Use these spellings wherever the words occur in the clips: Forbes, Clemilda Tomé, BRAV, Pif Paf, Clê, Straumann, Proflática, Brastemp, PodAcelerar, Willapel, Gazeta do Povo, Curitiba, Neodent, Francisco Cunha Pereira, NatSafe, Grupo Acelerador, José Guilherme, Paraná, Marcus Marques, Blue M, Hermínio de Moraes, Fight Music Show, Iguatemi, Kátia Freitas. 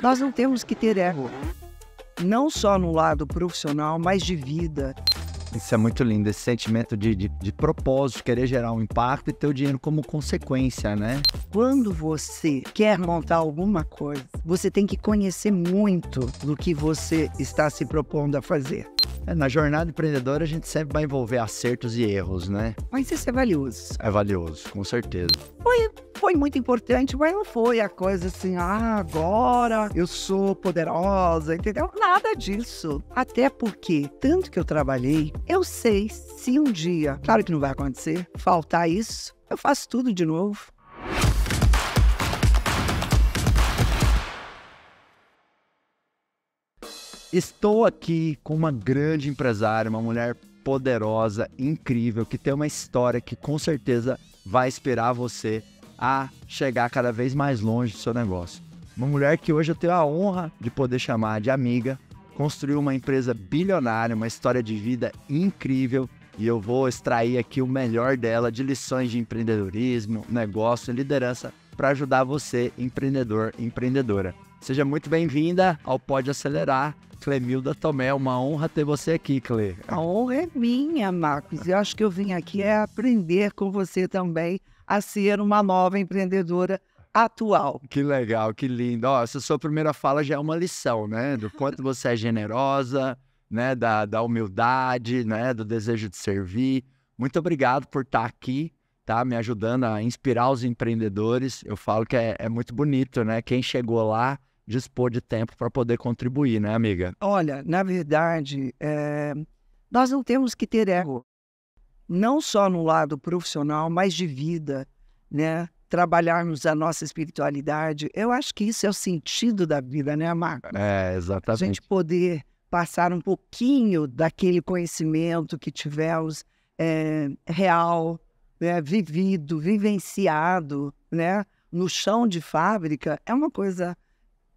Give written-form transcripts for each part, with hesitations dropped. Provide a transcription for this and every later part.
Nós não temos que ter ego, não só no lado profissional, mas de vida. Isso é muito lindo, esse sentimento de propósito, querer gerar um impacto e ter o dinheiro como consequência, né? Quando você quer montar alguma coisa, você tem que conhecer muito do que você está se propondo a fazer. Na jornada empreendedora, a gente sempre vai envolver acertos e erros, né? Mas isso é valioso. É valioso, com certeza. Foi muito importante, mas não foi a coisa assim, agora eu sou poderosa, entendeu? Nada disso. Até porque, tanto que eu trabalhei, eu sei se um dia, claro que não vai acontecer, faltar isso, eu faço tudo de novo. Estou aqui com uma grande empresária, uma mulher poderosa, incrível, que tem uma história que com certeza vai inspirar você a chegar cada vez mais longe do seu negócio. Uma mulher que hoje eu tenho a honra de poder chamar de amiga, construiu uma empresa bilionária, uma história de vida incrível, e eu vou extrair aqui o melhor dela de lições de empreendedorismo, negócio e liderança para ajudar você, empreendedor e empreendedora. Seja muito bem-vinda ao PodAcelerar, Clemilda Tomé. Uma honra ter você aqui, Cle. A honra é minha, Marcus. Eu acho que eu vim aqui é aprender com você também a ser uma nova empreendedora atual. Que legal, que lindo. Ó, essa sua primeira fala já é uma lição, né? Do quanto você é generosa, né? Da humildade, né? Do desejo de servir. Muito obrigado por estar aqui. Tá me ajudando a inspirar os empreendedores. Eu falo que é muito bonito, né? Quem chegou lá dispôs de tempo para poder contribuir, né, amiga? Olha, na verdade, nós não temos que ter ego, não só no lado profissional, mas de vida, né? Trabalharmos a nossa espiritualidade. Eu acho que isso é o sentido da vida, né, Marcos? É, exatamente. A gente poder passar um pouquinho daquele conhecimento que tivemos real, né, vivido, vivenciado, né, no chão de fábrica, é uma coisa,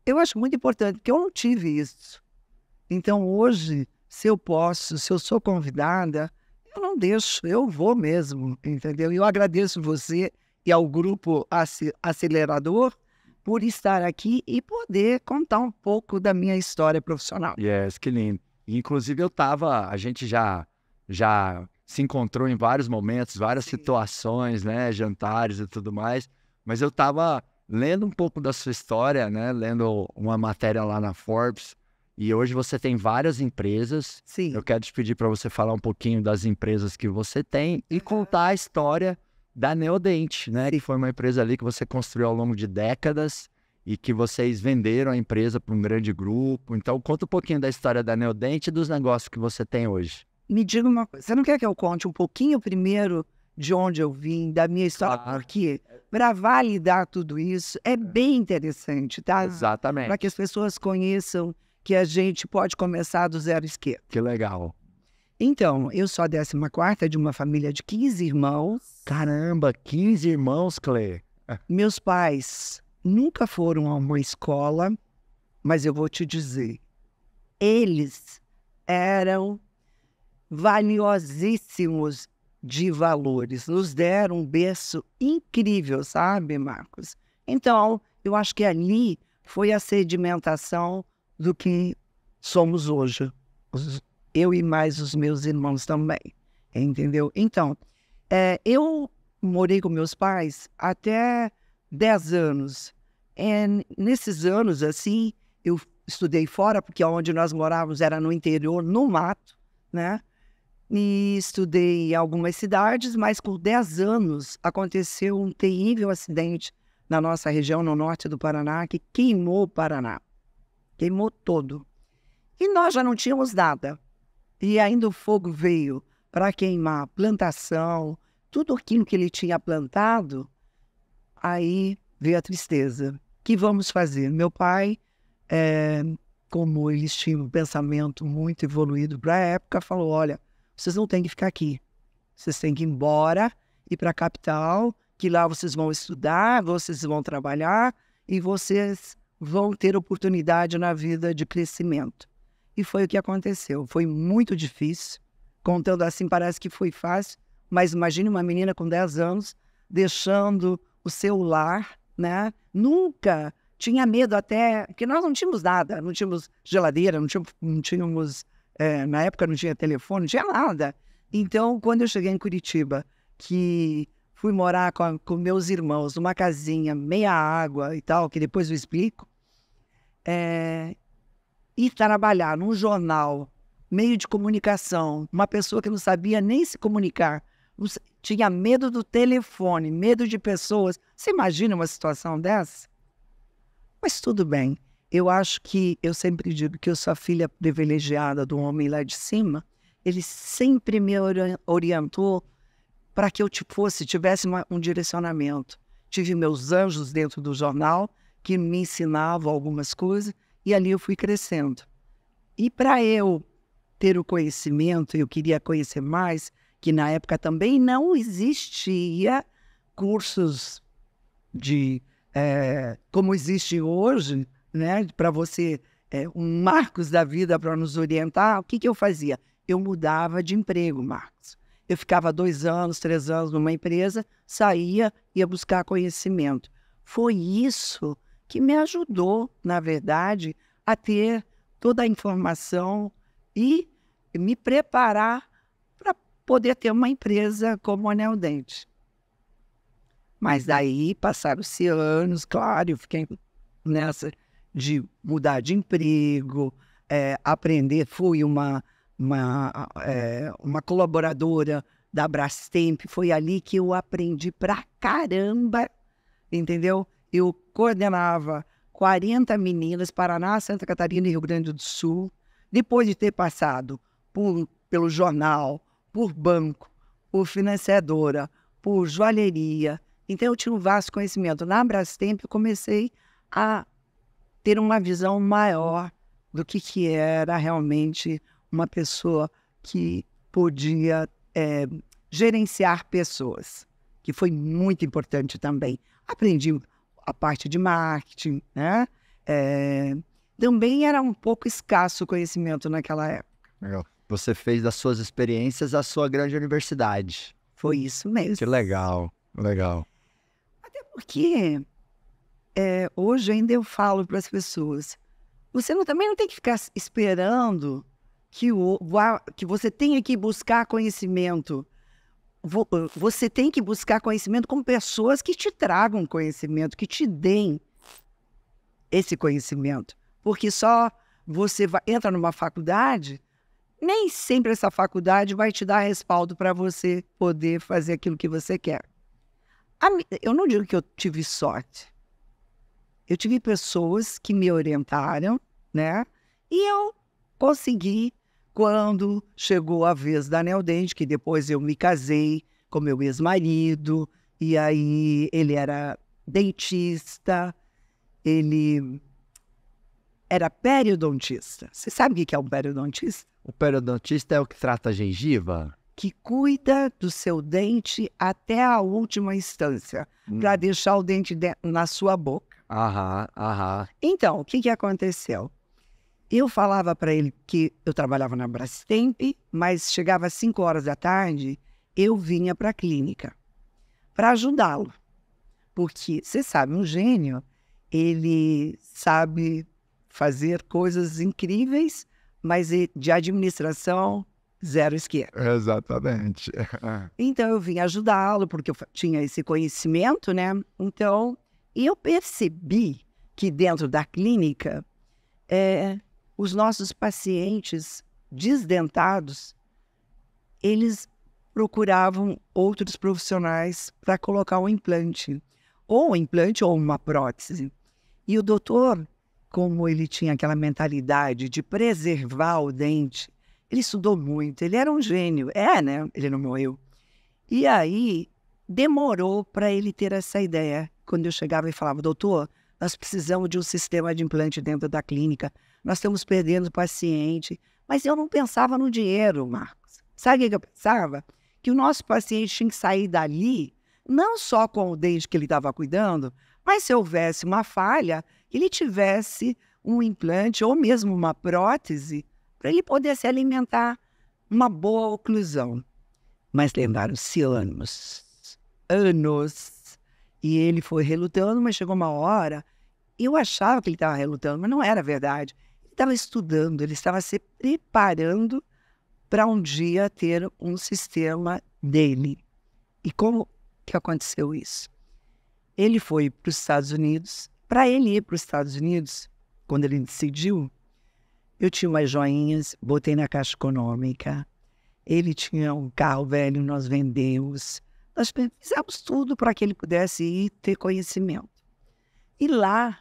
eu acho muito importante, porque eu não tive isso. Então, hoje, se eu posso, se eu sou convidada, eu não deixo, eu vou mesmo, entendeu? E eu agradeço você e ao Grupo Acelerador por estar aqui e poder contar um pouco da minha história profissional. Yes, que lindo. Inclusive, a gente já se encontrou em vários momentos, várias situações, né, jantares e tudo mais, mas eu estava lendo um pouco da sua história, né, lendo uma matéria lá na Forbes, e hoje você tem várias empresas. Sim. Eu quero te pedir para você falar um pouquinho das empresas que você tem e contar a história da Neodent, né, que foi uma empresa ali que você construiu ao longo de décadas e que vocês venderam a empresa para um grande grupo. Então, conta um pouquinho da história da Neodent e dos negócios que você tem hoje. Me diga uma coisa, você não quer que eu conte um pouquinho primeiro de onde eu vim, da minha história? Porque para validar tudo isso é bem interessante, tá? Exatamente. Para que as pessoas conheçam que a gente pode começar do zero esquerdo. Que legal. Então, eu sou a 14ª de uma família de 15 irmãos. Caramba, 15 irmãos, Clê. Meus pais nunca foram a uma escola, mas eu vou te dizer, eles eram valiosíssimos de valores, nos deram um berço incrível, sabe, Marcos? Então, eu acho que ali foi a sedimentação do que somos hoje, eu e mais os meus irmãos também, entendeu? Então, eu morei com meus pais até 10 anos, e nesses anos, assim, eu estudei fora, porque onde nós morávamos era no interior, no mato, né? E estudei em algumas cidades, mas com 10 anos aconteceu um terrível acidente na nossa região, no norte do Paraná, que queimou o Paraná. Queimou todo. E nós já não tínhamos nada. E ainda o fogo veio para queimar a plantação, tudo aquilo que ele tinha plantado. Aí veio a tristeza. O que vamos fazer? Meu pai, como eles tinham um pensamento muito evoluído para a época, falou, olha, vocês não têm que ficar aqui. Vocês têm que ir embora, ir para a capital, que lá vocês vão estudar, vocês vão trabalhar e vocês vão ter oportunidade na vida de crescimento. E foi o que aconteceu. Foi muito difícil. Contando assim, parece que foi fácil, mas imagine uma menina com 10 anos deixando o seu lar, né? Nunca tinha medo até, porque nós não tínhamos nada, não tínhamos geladeira, não tínhamos na época não tinha telefone, não tinha nada. Então, quando eu cheguei em Curitiba, que fui morar com meus irmãos numa casinha, meia água e tal, que depois eu explico, e trabalhar num jornal, meio de comunicação, uma pessoa que não sabia nem se comunicar, tinha medo do telefone, medo de pessoas. Você imagina uma situação dessa? Mas tudo bem. Eu acho que, eu sempre digo que eu sou a filha privilegiada do homem lá de cima. Ele sempre me orientou para que eu tivesse um direcionamento. Tive meus anjos dentro do jornal, que me ensinavam algumas coisas, e ali eu fui crescendo. E para eu ter o conhecimento, eu queria conhecer mais, que na época também não existia cursos de como existe hoje, né, para você, um Marcos da vida para nos orientar. O que que eu fazia? Eu mudava de emprego, Marcos. Eu ficava 2 anos, 3 anos numa empresa, saía, ia buscar conhecimento. Foi isso que me ajudou, na verdade, a ter toda a informação e me preparar para poder ter uma empresa como a Neodent. Mas daí passaram-se anos, claro, eu fiquei nessa de mudar de emprego, aprender, fui uma colaboradora da Brastemp, foi ali que eu aprendi pra caramba, entendeu? Eu coordenava 40 meninas, Paraná, Santa Catarina e Rio Grande do Sul, depois de ter passado pelo jornal, por banco, por financiadora, por joalheria. Então, eu tinha um vasto conhecimento. Na Brastemp, eu comecei a ter uma visão maior do que era realmente uma pessoa que podia gerenciar pessoas, que foi muito importante também. Aprendi a parte de marketing, né? Também era um pouco escasso o conhecimento naquela época. Legal. Você fez das suas experiências a sua grande universidade. Foi isso mesmo. Que legal, legal. Até porque hoje ainda eu falo para as pessoas, você também não tem que ficar esperando que você tenha que buscar conhecimento. Você tem que buscar conhecimento com pessoas que te tragam conhecimento, que te deem esse conhecimento. Porque só você entra numa faculdade, nem sempre essa faculdade vai te dar respaldo para você poder fazer aquilo que você quer. Eu não digo que eu tive sorte. Eu tive pessoas que me orientaram, né? E eu consegui. Quando chegou a vez da Neodent, que depois eu me casei com meu ex-marido, e aí ele era dentista, ele era periodontista. Você sabe o que é um periodontista? O periodontista é o que trata a gengiva? Que cuida do seu dente até a última instância, para deixar o dente na sua boca. Aham, aham. Então, o que aconteceu? Eu falava para ele que eu trabalhava na Brastemp, mas chegava às 5 horas da tarde, eu vinha para a clínica para ajudá-lo. Porque, você sabe, um gênio, ele sabe fazer coisas incríveis, mas de administração, zero esquerda. Exatamente. Então, eu vinha ajudá-lo, porque eu tinha esse conhecimento, né? Então, eu percebi que dentro da clínica, os nossos pacientes desdentados, eles procuravam outros profissionais para colocar um implante ou uma prótese. E o doutor, como ele tinha aquela mentalidade de preservar o dente, ele estudou muito, ele era um gênio, né? Ele não morreu. E aí, demorou para ele ter essa ideia. Quando eu chegava e falava, doutor, nós precisamos de um sistema de implante dentro da clínica, nós estamos perdendo paciente. Mas eu não pensava no dinheiro, Marcos. Sabe o que eu pensava? Que o nosso paciente tinha que sair dali, não só com o dente que ele estava cuidando, mas se houvesse uma falha, ele tivesse um implante ou mesmo uma prótese para ele poder se alimentar, uma boa oclusão. Mas lembraram-se anos, anos, e ele foi relutando, mas chegou uma hora Eu achava que ele estava relutando, mas não era verdade. Ele estava estudando, ele estava se preparando para um dia ter um sistema dele. E como que aconteceu isso? Ele foi para os Estados Unidos. Para ele ir para os Estados Unidos, quando ele decidiu, eu tinha umas joinhas, botei na Caixa Econômica. Ele tinha um carro velho, nós vendemos. Nós fizemos tudo para que ele pudesse ir ter conhecimento. E lá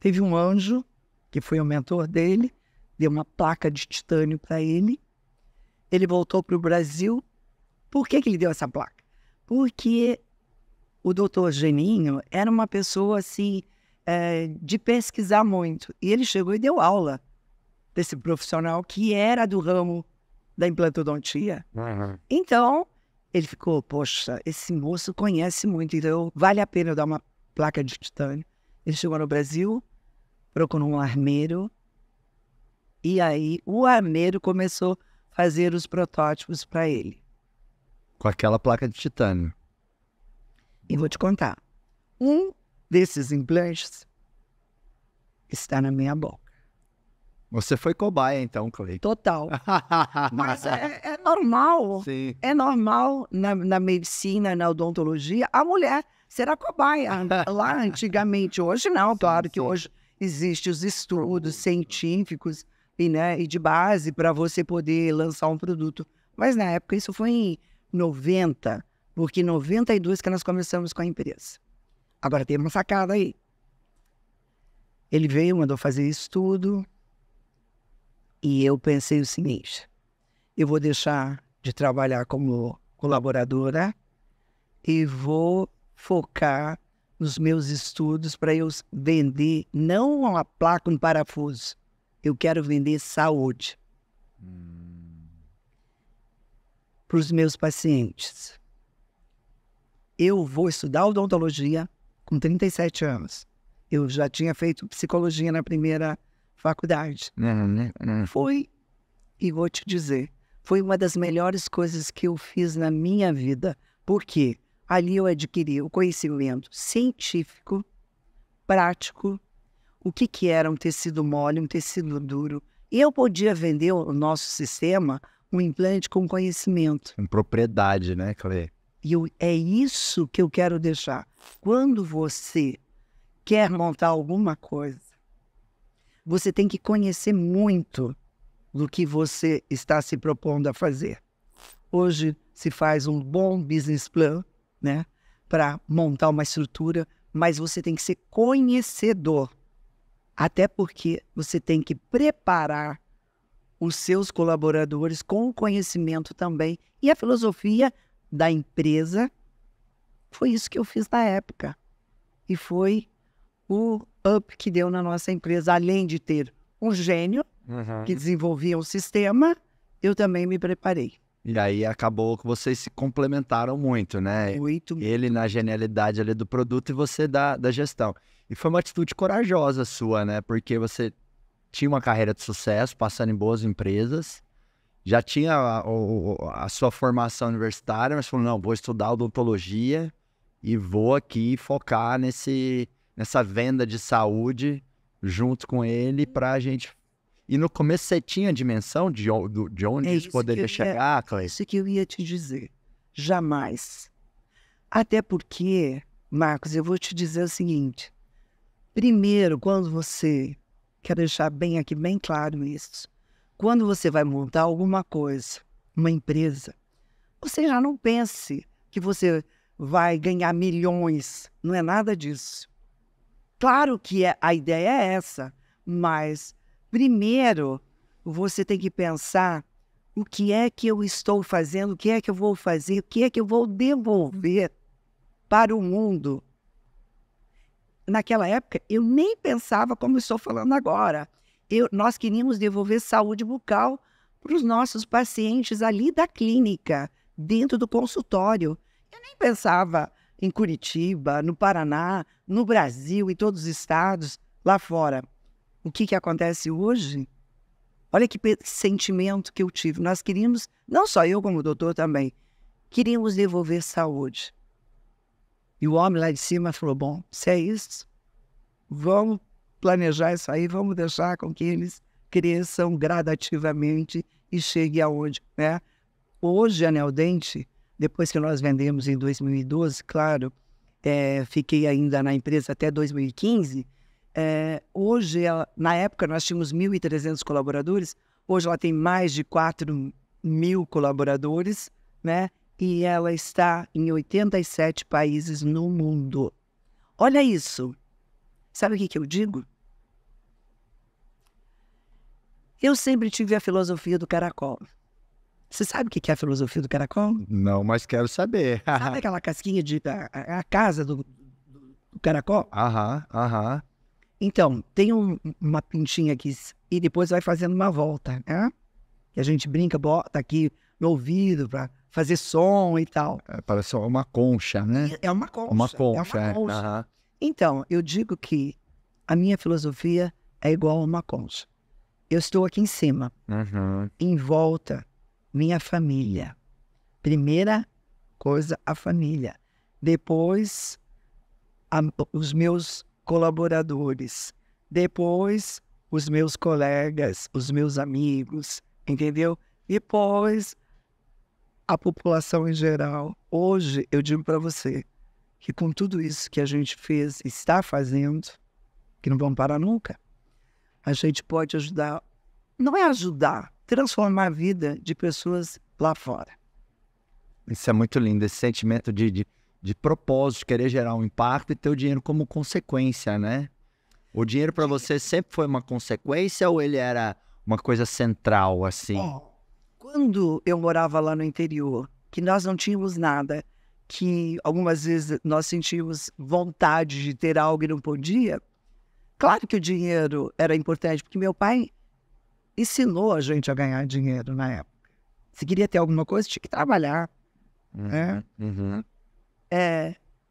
teve um anjo, que foi o mentor dele, deu uma placa de titânio para ele. Ele voltou para o Brasil. Por que que ele deu essa placa? Porque o doutor Geninho era uma pessoa assim, de pesquisar muito. E ele chegou e deu aula desse profissional que era do ramo da implantodontia. Uhum. Então, ele ficou, poxa, esse moço conhece muito, então vale a pena eu dar uma placa de titânio. Ele chegou no Brasil, procurou um armeiro, e aí o armeiro começou a fazer os protótipos para ele. Com aquela placa de titânio. E vou te contar, um desses implantes está na minha boca. Você foi cobaia, então, Clay. Total. Mas é normal. Sim. É normal na medicina, na odontologia, a mulher será cobaia. Lá antigamente, hoje não. Sim, claro que hoje existem os estudos científicos e, né, e de base para você poder lançar um produto. Mas na época, isso foi em 90, porque em 92 que nós começamos com a empresa. Agora tem uma sacada aí. Ele veio, mandou fazer isso tudo. E eu pensei o seguinte, eu vou deixar de trabalhar como colaboradora e vou focar nos meus estudos para eu vender, não uma placa, um parafuso, eu quero vender saúde para os meus pacientes. Eu vou estudar odontologia com 37 anos. Eu já tinha feito psicologia na primeira faculdade. Não. Foi, e vou te dizer, foi uma das melhores coisas que eu fiz na minha vida, porque ali eu adquiri o conhecimento científico, prático, o que que era um tecido mole, um tecido duro. E eu podia vender o nosso sistema, um implante com conhecimento. Com propriedade, né, Clê? E é isso que eu quero deixar. Quando você quer montar alguma coisa, você tem que conhecer muito do que você está se propondo a fazer. Hoje se faz um bom business plan, né, para montar uma estrutura, mas você tem que ser conhecedor. Até porque você tem que preparar os seus colaboradores com o conhecimento também. E a filosofia da empresa foi isso que eu fiz na época. E foi o up que deu na nossa empresa, além de ter um gênio que desenvolvia um sistema, eu também me preparei. E aí acabou que vocês se complementaram muito, né? Muito. Ele na genialidade ali do produto e você da gestão. E foi uma atitude corajosa sua, né? Porque você tinha uma carreira de sucesso, passando em boas empresas, já tinha a sua formação universitária, mas falou, não, vou estudar odontologia e vou aqui focar nessa venda de saúde junto com ele para a gente... E no começo você tinha a dimensão de onde isso poderia chegar, Cleide? Isso que eu ia te dizer. Jamais. Até porque, Marcos, eu vou te dizer o seguinte. Primeiro, quando você... Quero deixar bem aqui, bem claro isso. Quando você vai montar alguma coisa, uma empresa, você já não pense que você vai ganhar milhões. Não é nada disso. Claro que a ideia é essa, mas primeiro você tem que pensar o que é que eu estou fazendo, o que é que eu vou fazer, o que é que eu vou devolver para o mundo. Naquela época, eu nem pensava como estou falando agora. Nós queríamos devolver saúde bucal para os nossos pacientes ali da clínica, dentro do consultório. Eu nem pensava em Curitiba, no Paraná, no Brasil, em todos os estados, lá fora. O que que acontece hoje? Olha que sentimento que eu tive. Nós queríamos, não só eu como doutor também, queríamos devolver saúde. E o homem lá de cima falou, bom, se é isso, vamos planejar isso aí, vamos deixar com que eles cresçam gradativamente e cheguem aonde, né? Hoje, a Neodent, depois que nós vendemos em 2012, claro, fiquei ainda na empresa até 2015, hoje, na época, nós tínhamos 1.300 colaboradores, hoje ela tem mais de 4.000 colaboradores, né? E ela está em 87 países no mundo. Olha isso. Sabe o que que eu digo? Eu sempre tive a filosofia do caracol. Você sabe o que que é a filosofia do caracol? Não, mas quero saber. Sabe aquela casquinha de... a casa do caracol? Aham, aham. Então, tem uma pintinha aqui e depois vai fazendo uma volta, né? Que a gente brinca, bota aqui no ouvido para fazer som e tal. É, parece uma concha, né? É uma concha. Uma concha, é uma concha. Aham. Então, eu digo que a minha filosofia é igual a uma concha. Eu estou aqui em cima, uhum. Em volta, minha família. Primeira coisa, a família. Depois, os meus colaboradores. Depois, os meus colegas, os meus amigos, entendeu? Depois, a população em geral. Hoje, eu digo para você, que com tudo isso que a gente fez, está fazendo, que não vão parar nunca, a gente pode ajudar, não é ajudar, transformar a vida de pessoas lá fora. Isso é muito lindo, esse sentimento de propósito, de querer gerar um impacto e ter o dinheiro como consequência, né? O dinheiro para você sempre foi uma consequência ou ele era uma coisa central, assim? Oh, quando eu morava lá no interior, que nós não tínhamos nada, que algumas vezes nós sentimos vontade de ter algo e não podia, claro que o dinheiro era importante, porque meu pai ensinou a gente a ganhar dinheiro na época. Se queria ter alguma coisa, tinha que trabalhar. Uhum, né? Uhum.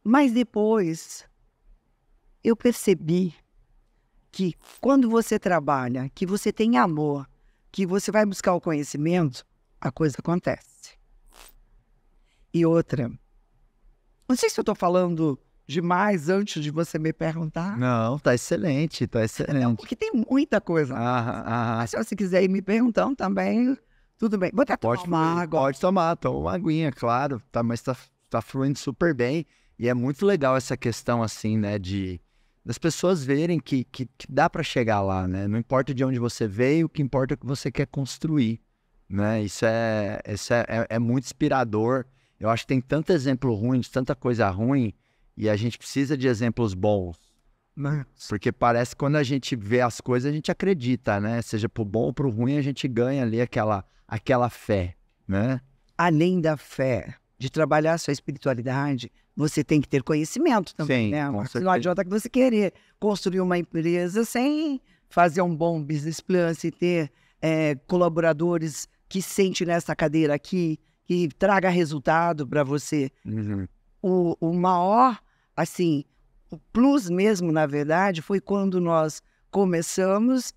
Mas depois eu percebi que quando você trabalha, que você tem amor, que você vai buscar o conhecimento, a coisa acontece. E outra... Não sei se eu estou falando demais antes de você me perguntar. Não, tá excelente, tá excelente. Não, porque tem muita coisa. Mas se você quiser ir me perguntando também, tudo bem. Vou até tomar água. Pode tomar, toma uma aguinha, claro. Tá, mas tá fluindo super bem. E é muito legal essa questão, assim, né, das pessoas verem que dá para chegar lá, né? Não importa de onde você veio, o que importa é o que você quer construir, né? Isso é muito inspirador. Eu acho que tem tanto exemplo ruim, tanta coisa ruim, e a gente precisa de exemplos bons. Mas... Porque parece que quando a gente vê as coisas, a gente acredita, né? Seja pro bom ou pro ruim, a gente ganha ali aquela fé, né? Além da fé, de trabalhar a sua espiritualidade, você tem que ter conhecimento também, sim, né? Não adianta que você querer construir uma empresa sem fazer um bom business plan, sem ter colaboradores que sente nessa cadeira aqui, que traga resultado para você. Uhum. O maior, assim, o plus mesmo, na verdade, foi quando nós começamos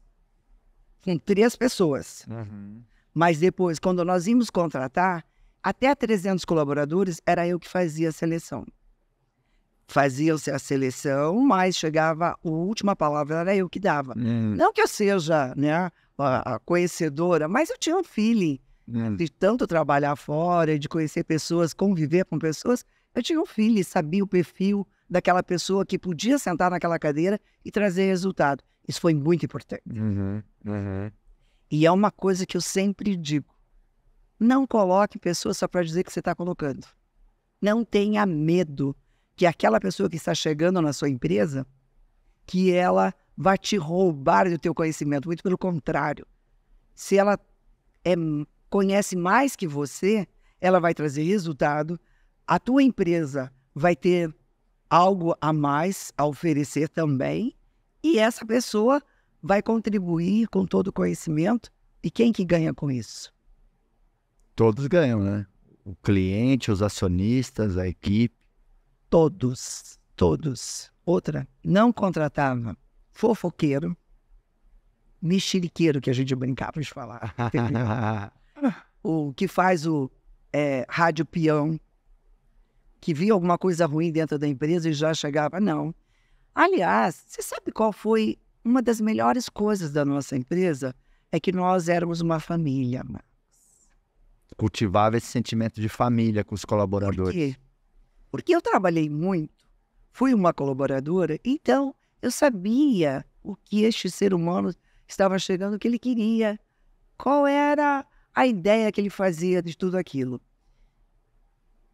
com 3 pessoas. Uhum. Mas depois, quando nós íamos contratar, até 300 colaboradores, era eu que fazia a seleção. Fazia-se a seleção, mas chegava a última palavra, era eu que dava. Uhum. Não que eu seja, né, a conhecedora, mas eu tinha um feeling. De tanto trabalhar fora, de conhecer pessoas, conviver com pessoas, eu tinha um filho, sabia o perfil daquela pessoa que podia sentar naquela cadeira e trazer resultado. Isso foi muito importante. Uhum, uhum. E é uma coisa que eu sempre digo, não coloque pessoas só para dizer que você está colocando. Não tenha medo que aquela pessoa que está chegando na sua empresa, que ela vai te roubar do teu conhecimento. Muito pelo contrário. Se ela conhece mais que você, ela vai trazer resultado, a tua empresa vai ter algo a mais a oferecer também, e essa pessoa vai contribuir com todo o conhecimento, e quem que ganha com isso? Todos ganham, né? O cliente, os acionistas, a equipe. Todos, todos. Outra, não contratava fofoqueiro, mexeriqueiro, que a gente brincava de falar. O que faz o rádio peão, que via alguma coisa ruim dentro da empresa e já chegava, não. Aliás, você sabe qual foi uma das melhores coisas da nossa empresa? É que nós éramos uma família. Cultivava esse sentimento de família com os colaboradores. Por quê? Porque eu trabalhei muito, fui uma colaboradora, então eu sabia o que este ser humano estava chegando, o que ele queria, qual era a ideia que ele fazia de tudo aquilo.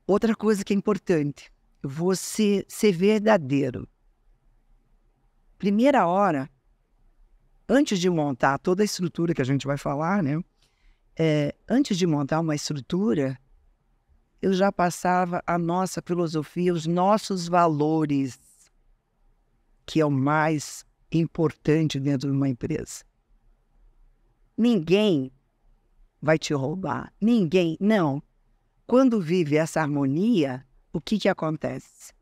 Outra coisa que é importante, você ser verdadeiro. Primeira hora, antes de montar toda a estrutura que a gente vai falar, né? Antes de montar uma estrutura, eu já passava a nossa filosofia, os nossos valores, que é o mais importante dentro de uma empresa. Ninguém vai te roubar, ninguém, não. Quando vive essa harmonia, o que que acontece?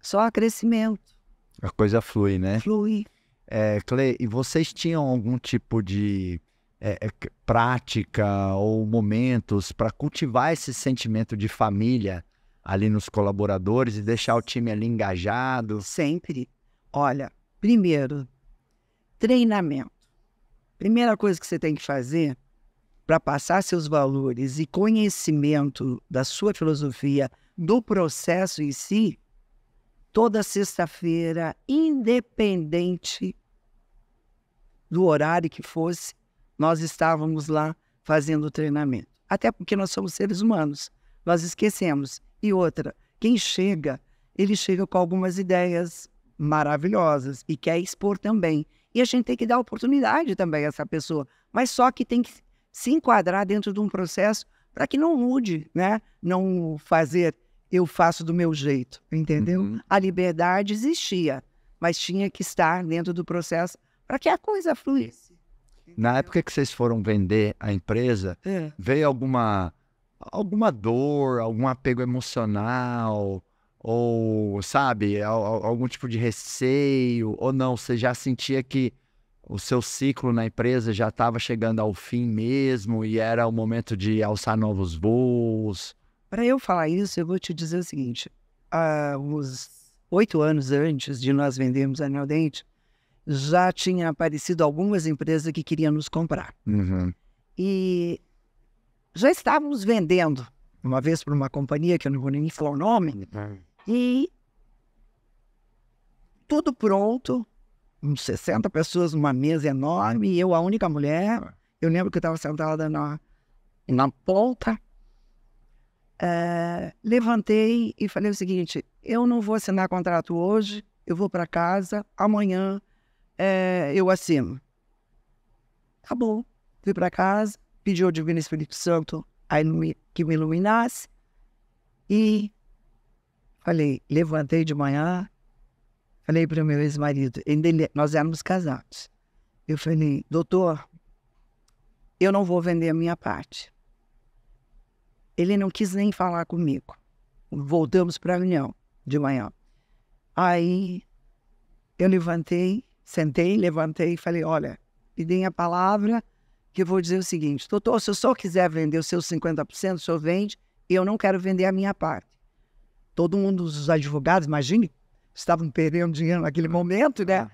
Só crescimento. A coisa flui, né? Flui. Clay, e vocês tinham algum tipo de prática ou momentos para cultivar esse sentimento de família ali nos colaboradores e deixar o time ali engajado? Sempre. Olha, primeiro, treinamento. Primeira coisa que você tem que fazer para passar seus valores e conhecimento da sua filosofia, do processo em si, toda sexta-feira, independente do horário que fosse, nós estávamos lá fazendo o treinamento. Até porque nós somos seres humanos, nós esquecemos. E outra, quem chega, ele chega com algumas ideias maravilhosas e quer expor também. E a gente tem que dar oportunidade também a essa pessoa, mas só que tem que se enquadrar dentro de um processo para que não mude, né? Não fazer... eu faço do meu jeito, entendeu? Uhum. A liberdade existia, mas tinha que estar dentro do processo para que a coisa fluísse. Na época que vocês foram vender a empresa, veio alguma dor, algum apego emocional, ou, sabe, algum tipo de receio, ou não? Você já sentia que o seu ciclo na empresa já estava chegando ao fim mesmo e era o momento de alçar novos voos? Para eu falar isso, eu vou te dizer o seguinte. Uns 8 anos antes de nós vendermos a Neodent, já tinha aparecido algumas empresas que queriam nos comprar. Uhum. E já estávamos vendendo, uma vez para uma companhia, que eu não vou nem falar o nome, e tudo pronto, uns 60 pessoas numa mesa enorme, e eu, a única mulher, eu lembro que eu estava sentada na ponta. Levantei e falei o seguinte: eu não vou assinar contrato hoje, eu vou para casa, amanhã eu assino. Tá bom. Fui para casa, pedi ao Divino Espírito Santo que me iluminasse e falei, levantei de manhã, falei para o meu ex-marido, nós éramos casados, eu falei: doutor, eu não vou vender a minha parte. Ele não quis nem falar comigo. Voltamos para a reunião de manhã. Aí eu levantei, sentei, levantei e falei: olha, me deem a palavra que eu vou dizer o seguinte. Doutor, se eu só quiser vender os seus 50%, o senhor vende, eu não quero vender a minha parte. Todo mundo, os advogados, imagine, estavam perdendo dinheiro naquele momento, né?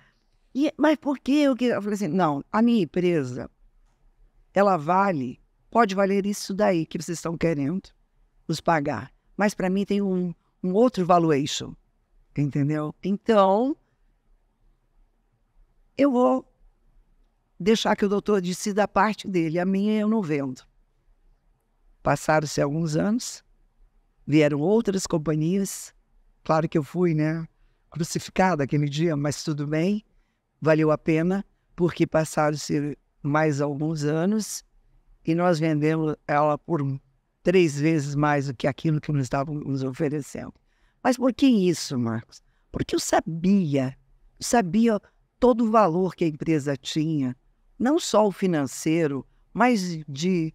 Mas por que eu falei assim: não, a minha empresa, ela vale... pode valer isso daí que vocês estão querendo nos pagar. Mas para mim tem um outro valuation, entendeu? Então, eu vou deixar que o doutor decida a parte dele. A minha eu não vendo. Passaram-se alguns anos, vieram outras companhias. Claro que eu fui, né, crucificada aquele dia, mas tudo bem. Valeu a pena, porque passaram-se mais alguns anos... e nós vendemos ela por 3 vezes mais do que aquilo que nos estavam nos oferecendo. Mas por que isso, Marcos? Porque eu sabia todo o valor que a empresa tinha, não só o financeiro, mas de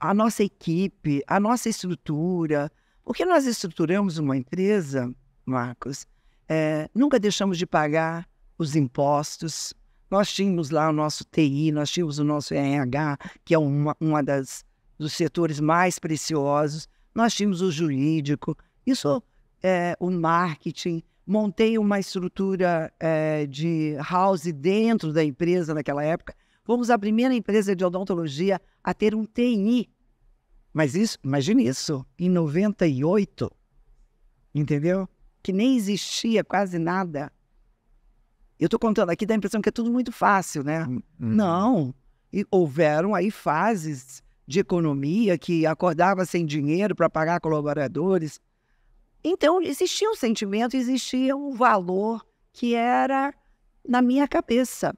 a nossa equipe, a nossa estrutura. Porque nós estruturamos uma empresa, Marcos, nunca deixamos de pagar os impostos. Nós tínhamos lá o nosso TI, nós tínhamos o nosso RH, que é um dos setores mais preciosos. Nós tínhamos o jurídico, isso, o marketing. montei uma estrutura de house dentro da empresa naquela época. Fomos a primeira empresa de odontologia a ter um TI. Mas isso, imagine isso, em 98, entendeu? Que nem existia quase nada. Eu estou contando aqui, dá a impressão que é tudo muito fácil, né? Não. E houveram aí fases de economia que acordava sem dinheiro para pagar colaboradores. Então, existia um sentimento, existia um valor que era na minha cabeça.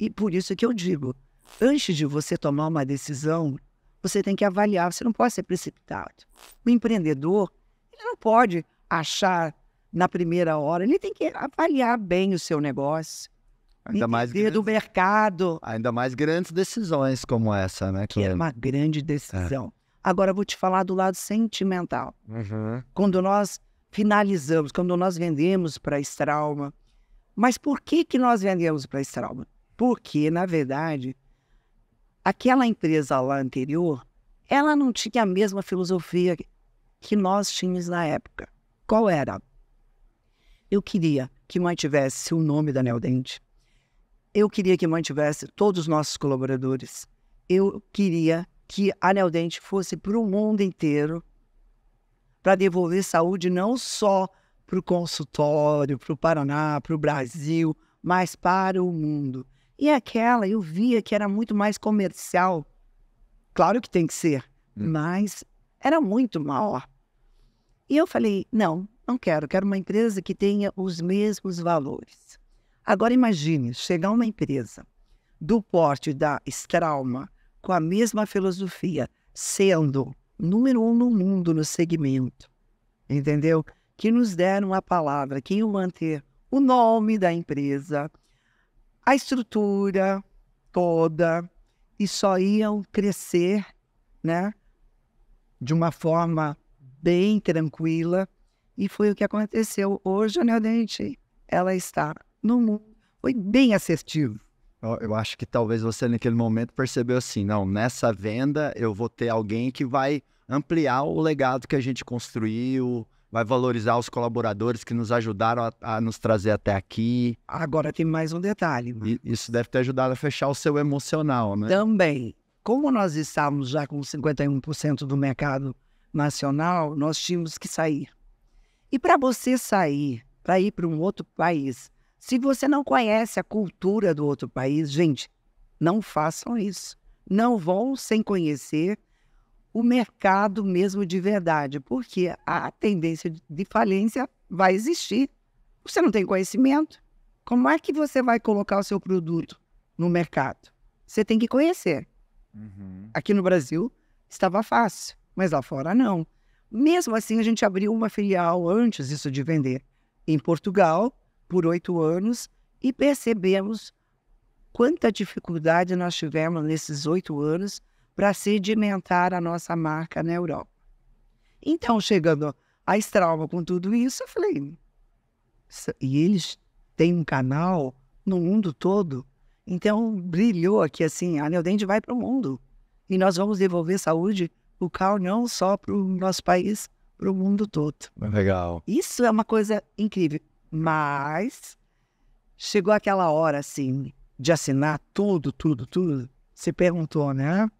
E por isso que eu digo, antes de você tomar uma decisão, você tem que avaliar, você não pode ser precipitado. O empreendedor, ele não pode achar na primeira hora, ele tem que avaliar bem o seu negócio, entender do mercado. Ainda mais grandes decisões como essa, né? Que é uma grande decisão. É. Agora, eu vou te falar do lado sentimental. Uhum. Quando nós finalizamos, quando nós vendemos para a Straumann. Mas por que que nós vendemos para a Straumann? Porque, na verdade, aquela empresa lá anterior, ela não tinha a mesma filosofia que nós tínhamos na época. Qual era? Eu queria que mantivesse o nome da Neodent. Eu queria que mantivesse todos os nossos colaboradores. Eu queria que a Neodent fosse para o mundo inteiro para devolver saúde não só para o consultório, para o Paraná, para o Brasil, mas para o mundo. E aquela eu via que era muito mais comercial. Claro que tem que ser, mas era muito maior. E eu falei, não, não quero. Quero uma empresa que tenha os mesmos valores. Agora imagine, chegar uma empresa do porte da Straumann com a mesma filosofia, sendo número um no mundo no segmento, entendeu? Que nos deram a palavra, que iam manter o nome da empresa, a estrutura toda, e só iam crescer, né, de uma forma bem tranquila, e foi o que aconteceu. Hoje a Neodent, ela está no mundo, foi bem assertivo. Eu acho que talvez você naquele momento percebeu assim, não, nessa venda eu vou ter alguém que vai ampliar o legado que a gente construiu, vai valorizar os colaboradores que nos ajudaram a nos trazer até aqui. Agora tem mais um detalhe. Marcos. Isso deve ter ajudado a fechar o seu emocional, né? Também. Como nós estávamos já com 51% do mercado nacional, nós tínhamos que sair. E para você sair, para ir para um outro país, se você não conhece a cultura do outro país, gente, não façam isso. Não vão sem conhecer o mercado mesmo de verdade, porque a tendência de falência vai existir. Você não tem conhecimento. Como é que você vai colocar o seu produto no mercado? Você tem que conhecer. Uhum. Aqui no Brasil estava fácil, mas lá fora não. Mesmo assim, a gente abriu uma filial antes disso de vender em Portugal, por 8 anos, e percebemos quanta dificuldade nós tivemos nesses 8 anos para sedimentar a nossa marca na Europa. Então, chegando a Straumann com tudo isso, eu falei, e eles têm um canal no mundo todo, então brilhou aqui assim, a Neodent vai para o mundo, e nós vamos devolver saúde bucal não só para o nosso país, para o mundo todo. Legal. Isso é uma coisa incrível. Mas chegou aquela hora, assim, de assinar tudo. Você perguntou, né?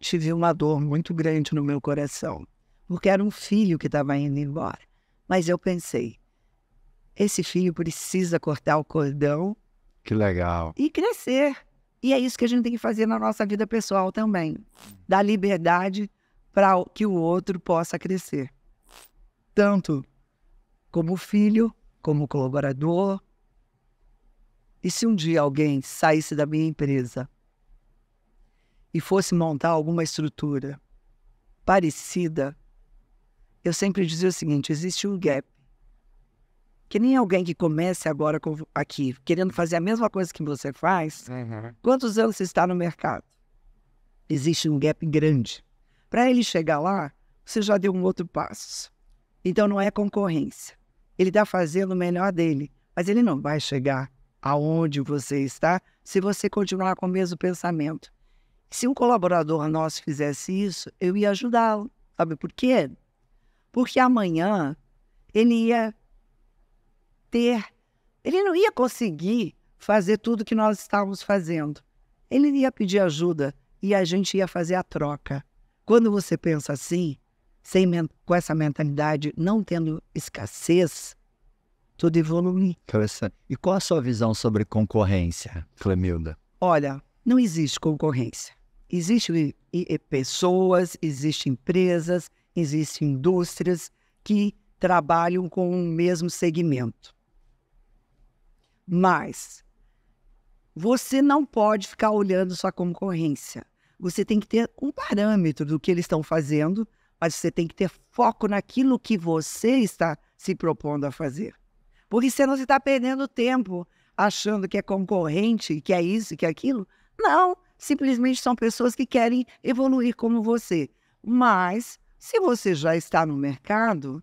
Tive uma dor muito grande no meu coração, porque era um filho que estava indo embora. Mas eu pensei, esse filho precisa cortar o cordão. Que legal. E crescer. E é isso que a gente tem que fazer na nossa vida pessoal também. Dar liberdade para que o outro possa crescer. Tanto como filho, como colaborador. E se um dia alguém saísse da minha empresa e fosse montar alguma estrutura parecida, eu sempre dizia o seguinte, existe um gap. Que nem alguém que comece agora aqui, querendo fazer a mesma coisa que você faz, quantos anos você está no mercado? Existe um gap grande. Para ele chegar lá, você já deu um outro passo. Então não é concorrência. Ele está fazendo o melhor dele, mas ele não vai chegar aonde você está se você continuar com o mesmo pensamento. Se um colaborador nosso fizesse isso, eu ia ajudá-lo. Sabe por quê? Porque amanhã ele ia ter... Ele não ia conseguir fazer tudo que nós estávamos fazendo. Ele ia pedir ajuda e a gente ia fazer a troca. Quando você pensa assim, com essa mentalidade, não tendo escassez, tudo evolui. E qual a sua visão sobre concorrência, Clemilda? Olha, não existe concorrência. Existem pessoas, existem empresas, existem indústrias que trabalham com o mesmo segmento. Mas você não pode ficar olhando sua concorrência. Você tem que ter um parâmetro do que eles estão fazendo, mas você tem que ter foco naquilo que você está se propondo a fazer. Porque senão você está perdendo tempo achando que é concorrente, que é isso, que é aquilo. Não, simplesmente são pessoas que querem evoluir como você. Mas se você já está no mercado,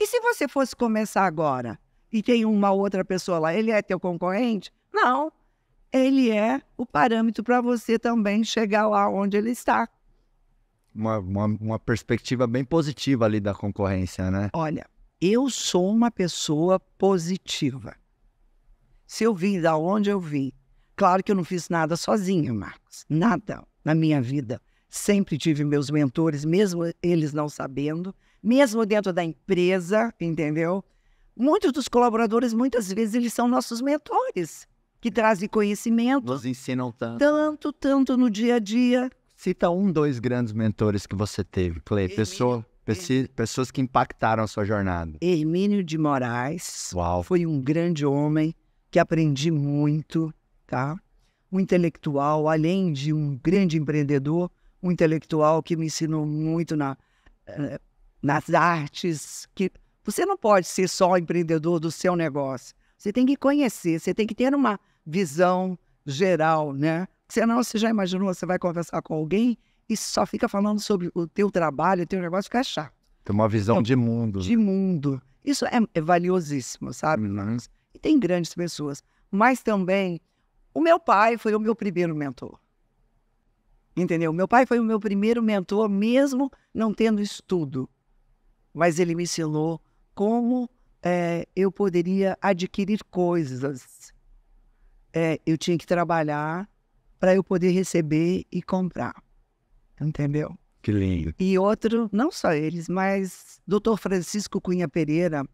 e se você fosse começar agora? E tem uma outra pessoa lá, ele é teu concorrente? Não, ele é o parâmetro para você também chegar lá onde ele está. Uma perspectiva bem positiva ali da concorrência, né? Olha, eu sou uma pessoa positiva. Se eu vim da onde eu vim, claro que eu não fiz nada sozinha, Marcos, nada na minha vida. Sempre tive meus mentores, mesmo eles não sabendo, mesmo dentro da empresa, entendeu? Muitos dos colaboradores, muitas vezes, eles são nossos mentores, que trazem conhecimento. Nos ensinam tanto. Tanto, tanto no dia a dia. Cita um, dois grandes mentores que você teve, Clay. Pessoas que impactaram a sua jornada. Hermínio de Moraes. Uau. Foi um grande homem que aprendi muito, tá? Um intelectual, além de um grande empreendedor, um intelectual que me ensinou muito nas artes, que... Você não pode ser só empreendedor do seu negócio. Você tem que conhecer, você tem que ter uma visão geral, né? Senão você já imaginou, você vai conversar com alguém e só fica falando sobre o teu trabalho, o teu negócio, fica chato. Tem uma visão de mundo. De mundo. Isso é valiosíssimo, sabe? E tem grandes pessoas. Mas também, o meu pai foi o meu primeiro mentor. Entendeu? Meu pai foi o meu primeiro mentor, mesmo não tendo estudo. Mas ele me ensinou como eu poderia adquirir coisas. Eu tinha que trabalhar para eu poder receber e comprar. Entendeu? Que lindo. E outro, não só eles, mas Dr. Francisco Cunha Pereira,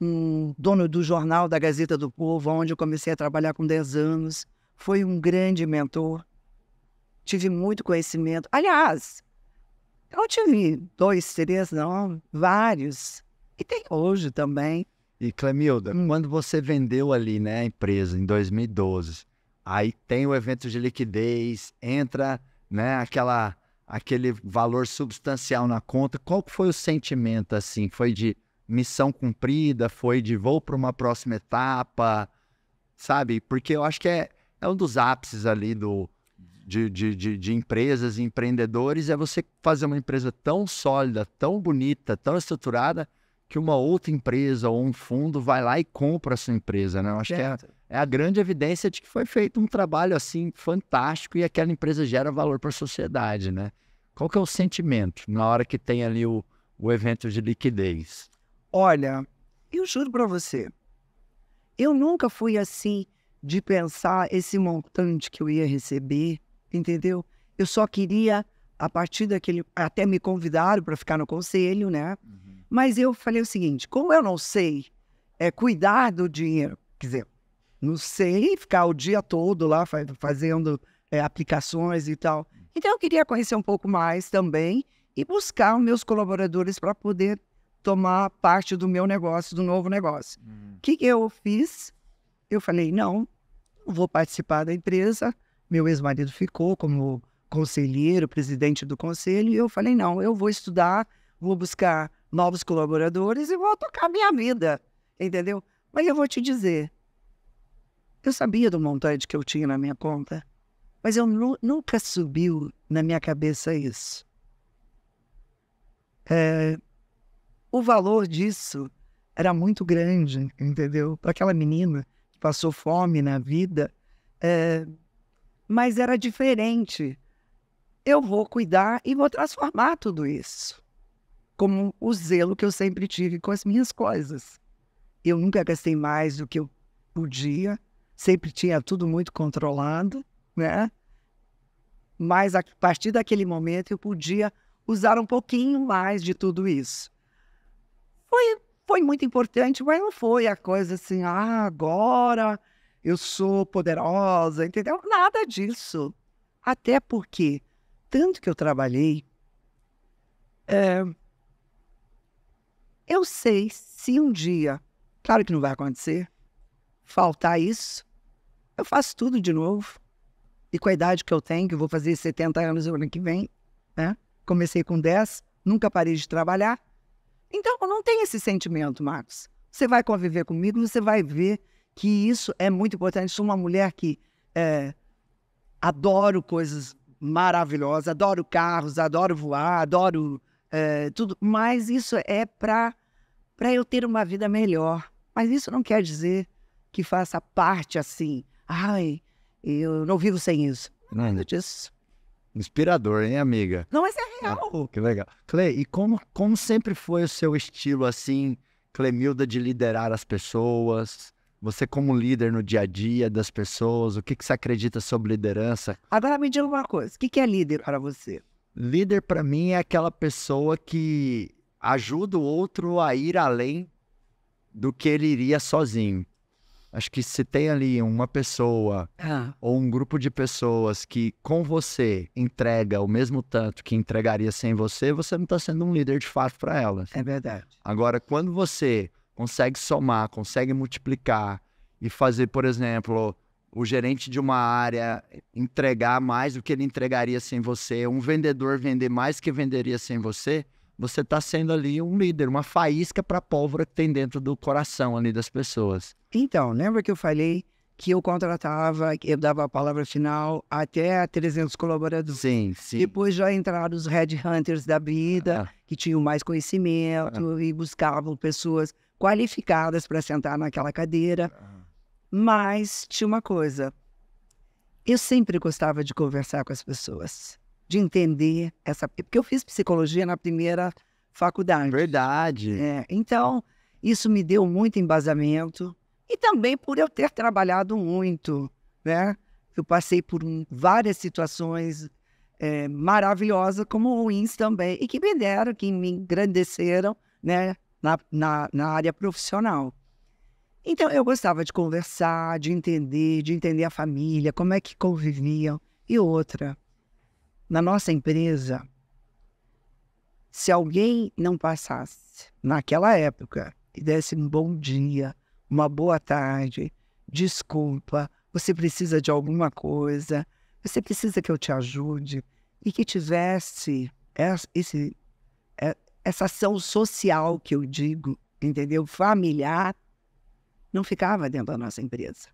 um dono do jornal da Gazeta do Povo, onde eu comecei a trabalhar com 10 anos, foi um grande mentor. Tive muito conhecimento. Aliás, eu tive dois, três, não, vários. E tem hoje também. E Clemilda, quando você vendeu ali, né, a empresa em 2012, aí tem o evento de liquidez, entra, né, aquele valor substancial na conta. Qual foi o sentimento, assim? Foi de missão cumprida? Foi de vou para uma próxima etapa? Sabe? Porque eu acho que é um dos ápices ali de empresas e empreendedores é você fazer uma empresa tão sólida, tão bonita, tão estruturada, que uma outra empresa ou um fundo vai lá e compra a sua empresa, né? Eu acho que é a grande evidência de que foi feito um trabalho, assim, fantástico e aquela empresa gera valor para a sociedade, né? Qual que é o sentimento na hora que tem ali o evento de liquidez? Olha, eu juro para você, eu nunca fui assim de pensar esse montante que eu ia receber, entendeu? Eu só queria, a partir daquele... Até me convidaram para ficar no conselho, né? Mas eu falei o seguinte, como eu não sei cuidar do dinheiro, quer dizer, não sei ficar o dia todo lá fazendo aplicações e tal. Então eu queria conhecer um pouco mais também e buscar os meus colaboradores para poder tomar parte do meu negócio, do novo negócio. O que eu fiz? Eu falei, não vou participar da empresa. Meu ex-marido ficou como conselheiro, presidente do conselho, e eu falei, não, eu vou estudar, vou buscar novos colaboradores e vou tocar minha vida, entendeu? Mas eu vou te dizer, eu sabia do montante que eu tinha na minha conta, mas eu nunca subiu na minha cabeça isso. O valor disso era muito grande, entendeu? Para aquela menina que passou fome na vida, mas era diferente. Eu vou cuidar e vou transformar tudo isso. como o zelo que eu sempre tive com as minhas coisas. Eu nunca gastei mais do que eu podia, sempre tinha tudo muito controlado, né? Mas a partir daquele momento eu podia usar um pouquinho mais de tudo isso. Foi muito importante, mas não foi a coisa assim, ah, agora eu sou poderosa, entendeu? Nada disso. Até porque, tanto que eu trabalhei, eu sei se um dia, claro que não vai acontecer, faltar isso, eu faço tudo de novo. E com a idade que eu tenho, que eu vou fazer 70 anos no ano que vem, né? Comecei com 10, nunca parei de trabalhar. Então, eu não tenho esse sentimento, Marcos. Você vai conviver comigo, você vai ver que isso é muito importante. Sou uma mulher que adoro coisas maravilhosas, adoro carros, adoro voar, adoro tudo. Mas isso é para eu ter uma vida melhor. Mas isso não quer dizer que faça parte assim. Ai, eu não vivo sem isso. Nada disso. Inspirador, hein, amiga? Não, mas é real. Ah, que legal. Cle, e como sempre foi o seu estilo, assim, Clemilda, de liderar as pessoas? Você como líder no dia a dia das pessoas, o que, que você acredita sobre liderança? Agora me diga uma coisa, o que, que é líder para você? Líder para mim é aquela pessoa que ajuda o outro a ir além do que ele iria sozinho. Acho que se tem ali uma pessoa ou um grupo de pessoas que com você entrega o mesmo tanto que entregaria sem você, você não está sendo um líder de fato para elas. É verdade. Agora, quando você consegue somar, consegue multiplicar e fazer, por exemplo, o gerente de uma área entregar mais do que ele entregaria sem você, um vendedor vender mais que venderia sem você, você está sendo ali um líder, uma faísca para a pólvora que tem dentro do coração ali das pessoas. Então, lembra que eu falei que eu contratava, eu dava a palavra final até 300 colaboradores. Sim, sim. Depois já entraram os headhunters da vida, que tinham mais conhecimento e buscavam pessoas qualificadas para sentar naquela cadeira. Mas tinha uma coisa, eu sempre gostava de conversar com as pessoas, de entender essa... Porque eu fiz psicologia na primeira faculdade. Verdade. É, então, isso me deu muito embasamento. E também por eu ter trabalhado muito, né? Eu passei por várias situações maravilhosas, como ruins também, e que me deram, que me engrandeceram, né? na área profissional. Então, eu gostava de conversar, de entender a família, como é que conviviam. E outra... Na nossa empresa, se alguém não passasse naquela época e desse um bom dia, uma boa tarde, desculpa, você precisa de alguma coisa, você precisa que eu te ajude, e que tivesse essa ação social que eu digo, entendeu? Familiar, não ficava dentro da nossa empresa.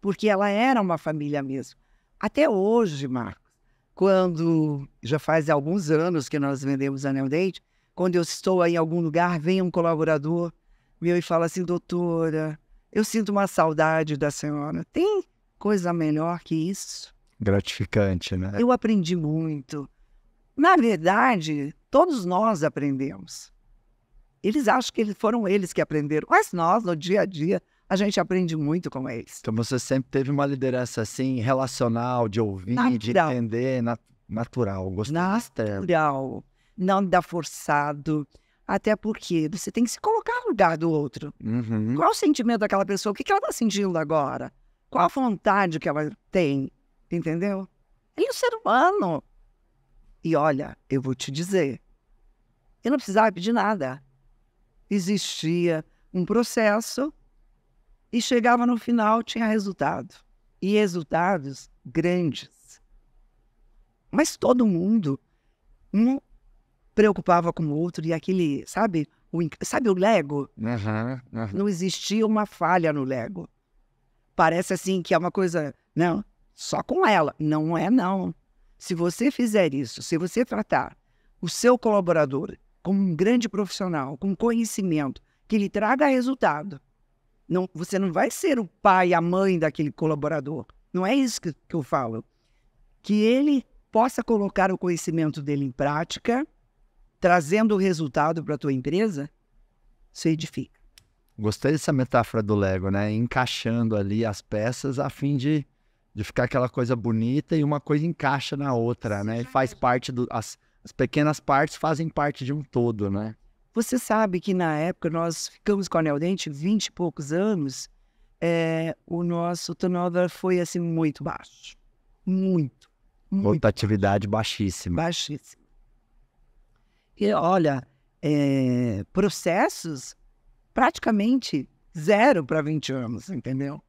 Porque ela era uma família mesmo. Até hoje, Marcos, quando, já faz alguns anos que nós vendemos a Neodent, quando eu estou em algum lugar, vem um colaborador meu e fala assim, doutora, eu sinto uma saudade da senhora. Tem coisa melhor que isso? Gratificante, né? Eu aprendi muito. Na verdade, todos nós aprendemos. Eles acham que foram eles que aprenderam, mas nós, no dia a dia, a gente aprende muito com eles. Então você sempre teve uma liderança assim, relacional, de ouvir, natural, de entender, natural. Gostei. Natural, não dá forçado. Até porque você tem que se colocar no lugar do outro. Uhum. Qual o sentimento daquela pessoa? O que ela está sentindo agora? Qual a vontade que ela tem? Entendeu? É um ser humano. E olha, eu vou te dizer, eu não precisava pedir nada. Existia um processo... E chegava no final, tinha resultado. E resultados grandes. Mas todo mundo, um preocupava com o outro, e aquele, sabe o Lego? Uhum, uhum. Não existia uma falha no Lego. Parece assim que é uma coisa, não, só com ela. Não é, não. Se você fizer isso, se você tratar o seu colaborador como um grande profissional, com conhecimento, que lhe traga resultado, não, você não vai ser o pai, a mãe daquele colaborador. Não é isso que eu falo. Que ele possa colocar o conhecimento dele em prática trazendo o resultado para a tua empresa, você edifica. Gostei dessa metáfora do Lego, né? Encaixando ali as peças a fim de ficar aquela coisa bonita e uma coisa encaixa na outra, né? E faz parte do... As pequenas partes fazem parte de um todo, né? Você sabe que na época nós ficamos com a Neodent 20 e poucos anos, o nosso turnover foi assim muito baixo. Muito rotatividade baixíssima. Baixíssima. E olha, processos praticamente zero para 20 anos, entendeu?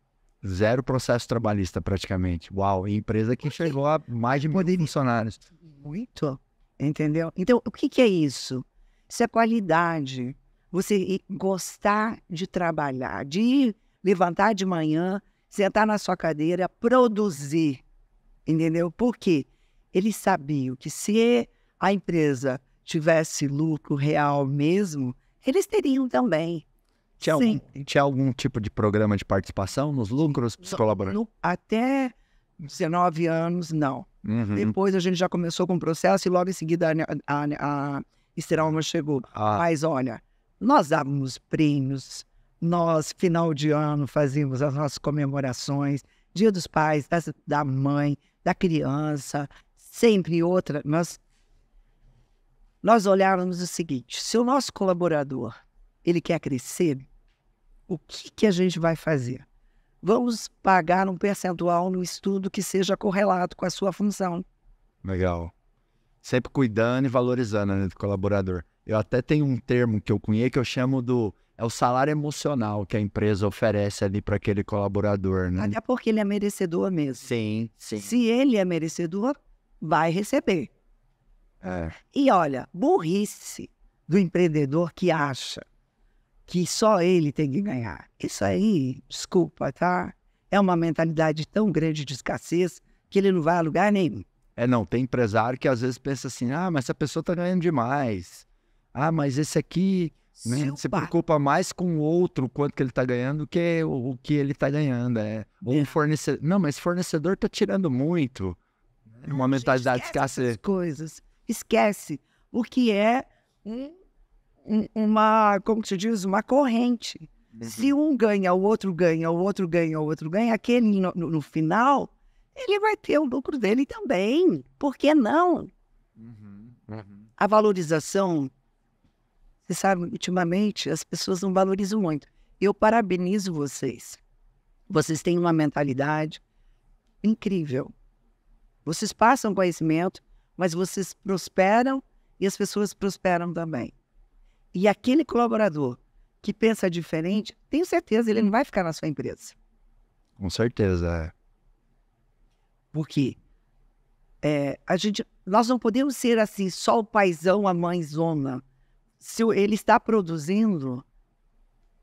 Zero processo trabalhista praticamente. Uau, e empresa que chegou a mais de 1.000 funcionários. Muito, entendeu? Então, o que que é isso? Isso é qualidade. Você gostar de trabalhar, de ir levantar de manhã, sentar na sua cadeira, produzir, entendeu? Porque eles sabiam que se a empresa tivesse lucro real mesmo, eles teriam também. Tinha algum tipo de programa de participação nos lucros dos colaboradores? Até 19 anos, não. Uhum. Depois a gente já começou com o processo e logo em seguida a Straumann chegou. Ah. Mas olha, nós dávamos prêmios, nós, final de ano, fazíamos as nossas comemorações, Dia dos Pais, da mãe, da criança, sempre outra. Nós olhávamos o seguinte, se o nosso colaborador, ele quer crescer, o que que a gente vai fazer? Vamos pagar um percentual no estudo que seja correlado com a sua função. Legal. Sempre cuidando e valorizando, né, do colaborador. Eu até tenho um termo que eu conheço que eu chamo do... É o salário emocional que a empresa oferece ali para aquele colaborador, né? Até porque ele é merecedor mesmo. Sim, sim. Se ele é merecedor, vai receber. É. E olha, burrice do empreendedor que acha que só ele tem que ganhar. Isso aí, desculpa, tá? É uma mentalidade tão grande de escassez que ele não vai a lugar nenhum. É, não, tem empresário que às vezes pensa assim, ah, mas essa pessoa tá ganhando demais. Ah, mas esse aqui, né, se preocupa mais com o outro, quanto que ele tá ganhando, que o que ele tá ganhando. É. Ou um fornecedor, não, mas fornecedor tá tirando muito. É uma mentalidade de escassez. Coisas. Esquece o que é uma, como se diz, uma corrente. Uhum. Se um ganha, o outro ganha, o outro ganha, o outro ganha, aquele no final, ele vai ter o lucro dele também. Por que não? Uhum. Uhum. A valorização, você sabe, ultimamente as pessoas não valorizam muito. Eu parabenizo vocês. Vocês têm uma mentalidade incrível. Vocês passam conhecimento, mas vocês prosperam e as pessoas prosperam também. E aquele colaborador que pensa diferente, tenho certeza, ele não vai ficar na sua empresa. Com certeza. Porque nós não podemos ser assim, só o paizão, a mãezona. Se ele está produzindo,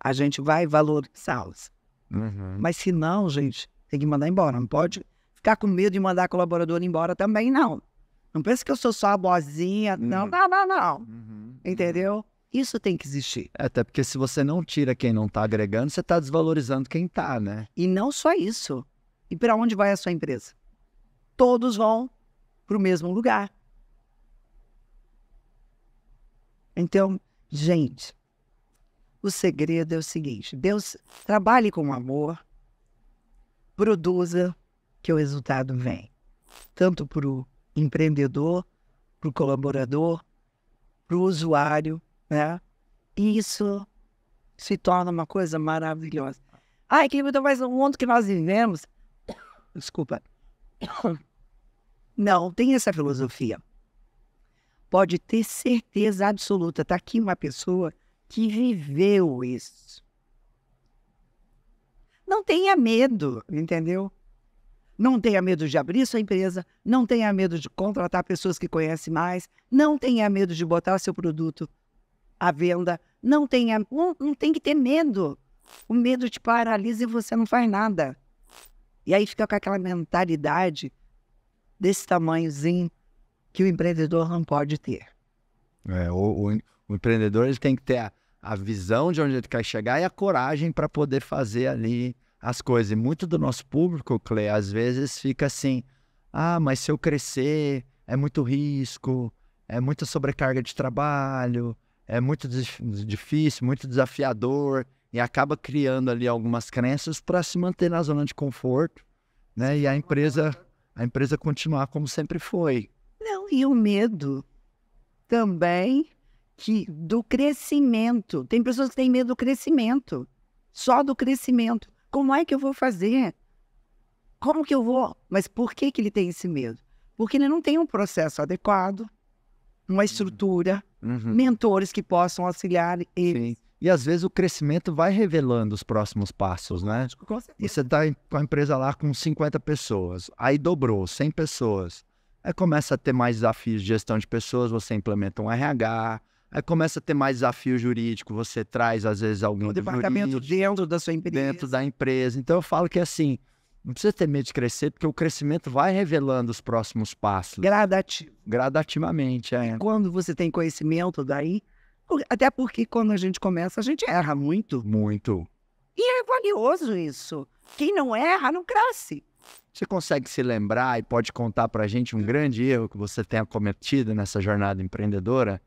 a gente vai valorizá-los. Uhum. Mas se não, gente, tem que mandar embora. Não pode ficar com medo de mandar colaborador embora também, não. Não pensa que eu sou só a boazinha. Uhum. Não. Uhum. Entendeu? Isso tem que existir. Até porque se você não tira quem não está agregando, você está desvalorizando quem está, né? E não só isso. E para onde vai a sua empresa? Todos vão para o mesmo lugar. Então, gente, o segredo é o seguinte. Deus, trabalhe com amor, produza que o resultado vem. Tanto para o empreendedor, para o colaborador, para o usuário, né? E isso se torna uma coisa maravilhosa. Ai, Clemilda, mas o mundo que nós vivemos... Desculpa. Não, tem essa filosofia. Pode ter certeza absoluta. Está aqui uma pessoa que viveu isso. Não tenha medo, entendeu? Não tenha medo de abrir sua empresa, não tenha medo de contratar pessoas que conhecem mais, não tenha medo de botar seu produto à venda, não tem que ter medo. O medo te paralisa e você não faz nada. E aí fica com aquela mentalidade desse tamanhozinho que o empreendedor não pode ter. É, o empreendedor ele tem que ter a visão de onde ele quer chegar e a coragem para poder fazer ali as coisas. E muito do nosso público, Clé, às vezes fica assim, ah, mas se eu crescer, é muito risco, é muita sobrecarga de trabalho, é muito difícil, muito desafiador, e acaba criando ali algumas crenças para se manter na zona de conforto, né? E a empresa continuar como sempre foi. Não, e o medo também do crescimento. Tem pessoas que têm medo do crescimento, só do crescimento. Como é que eu vou fazer? Como que eu vou? Mas por que que ele tem esse medo? Porque ele não tem um processo adequado, uma estrutura, mentores que possam auxiliar ele. Sim. E às vezes o crescimento vai revelando os próximos passos, né? Com certeza. Você está com a empresa lá com 50 pessoas, aí dobrou, 100 pessoas. Aí começa a ter mais desafios de gestão de pessoas, você implementa um RH. Aí começa a ter mais desafio jurídico, você traz às vezes algum departamento dentro da sua empresa. Dentro da empresa. Então eu falo que assim, não precisa ter medo de crescer, porque o crescimento vai revelando os próximos passos. Gradativamente, é. E quando você tem conhecimento daí, até porque quando a gente começa, a gente erra muito. Muito. E é valioso isso. Quem não erra, não cresce. Você consegue se lembrar e pode contar pra gente um grande erro que você tenha cometido nessa jornada empreendedora?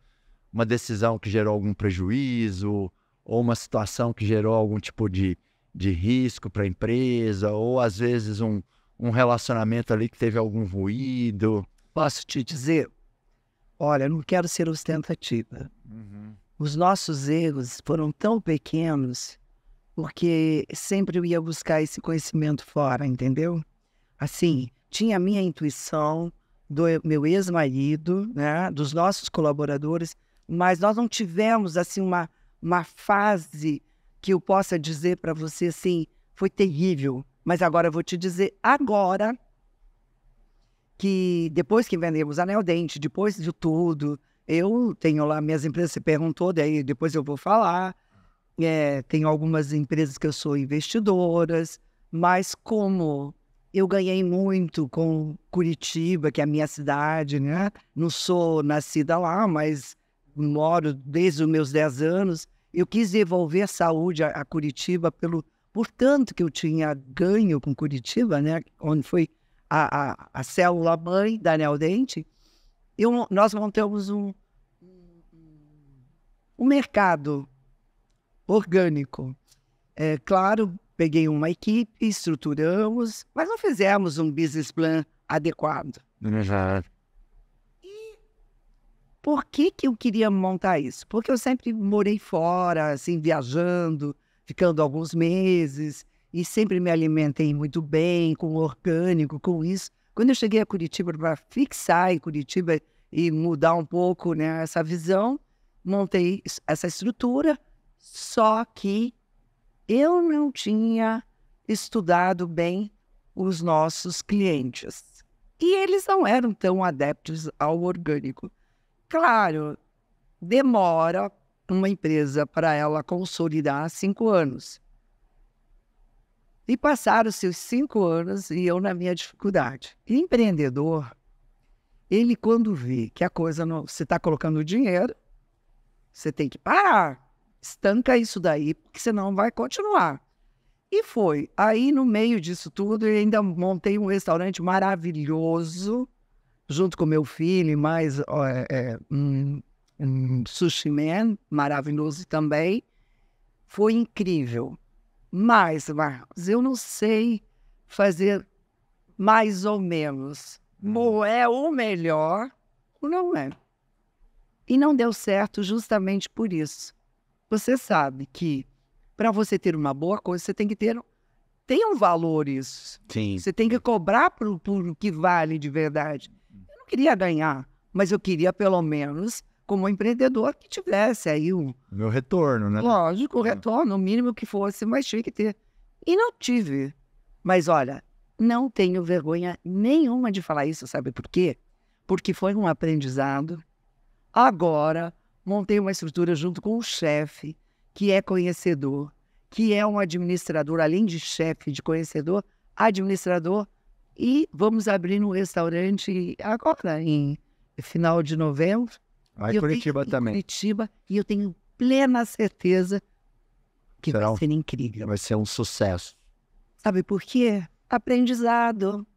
Uma decisão que gerou algum prejuízo, ou uma situação que gerou algum tipo de risco para a empresa, ou às vezes um relacionamento ali que teve algum ruído. Posso te dizer? Olha, não quero ser ostentativa. Os nossos erros foram tão pequenos, porque sempre eu ia buscar esse conhecimento fora, entendeu? Assim, tinha a minha intuição do meu ex-marido, né, dos nossos colaboradores, mas nós não tivemos assim uma fase que eu possa dizer para você assim, foi terrível. Mas agora eu vou te dizer agora que depois que vendemos a Neodent, depois de tudo, eu tenho lá minhas empresas, você perguntou, daí depois eu vou falar. É, tenho algumas empresas que eu sou investidoras, mas como eu ganhei muito com Curitiba, que é a minha cidade, né? Não sou nascida lá, mas moro desde os meus 10 anos, eu quis devolver saúde a Curitiba por tanto que eu tinha ganho com Curitiba, né? Onde foi a célula mãe da Neodent. Nós montamos um mercado orgânico. É, claro, peguei uma equipe, estruturamos, mas não fizemos um business plan adequado. Exato. Por que que eu queria montar isso? Porque eu sempre morei fora, assim, viajando, ficando alguns meses, e sempre me alimentei muito bem, com orgânico, com isso. Quando eu cheguei a Curitiba para fixar em Curitiba e mudar um pouco, né, essa visão, montei essa estrutura, só que eu não tinha estudado bem os nossos clientes. E eles não eram tão adeptos ao orgânico. Claro, demora uma empresa para ela consolidar 5 anos. E passaram-se os 5 anos e eu na minha dificuldade. E empreendedor, ele quando vê que a coisa não... Você está colocando dinheiro, você tem que parar. Estanca isso daí, porque senão vai continuar. E foi. Aí no meio disso tudo, eu ainda montei um restaurante maravilhoso, junto com meu filho, mais um sushi man maravilhoso também. Foi incrível. Mas, Marcos, eu não sei fazer mais ou menos. Ou é o melhor, ou não é. E não deu certo justamente por isso. Você sabe que para você ter uma boa coisa, você tem que ter... Tem um valor isso. Sim. Você tem que cobrar por que vale de verdade. Queria ganhar, mas eu queria pelo menos, como empreendedor, que tivesse aí um... Meu retorno, né? Lógico, o retorno, o mínimo que fosse, mas tinha que ter. E não tive. Mas olha, não tenho vergonha nenhuma de falar isso, sabe por quê? Porque foi um aprendizado. Agora, montei uma estrutura junto com o chefe, que é conhecedor, que é um administrador, além de chefe, de conhecedor, administrador. E vamos abrir um restaurante agora, em final de novembro. Aí Curitiba também. Curitiba, e eu tenho plena certeza que vai ser incrível. Vai ser um sucesso. Sabe por quê? Aprendizado.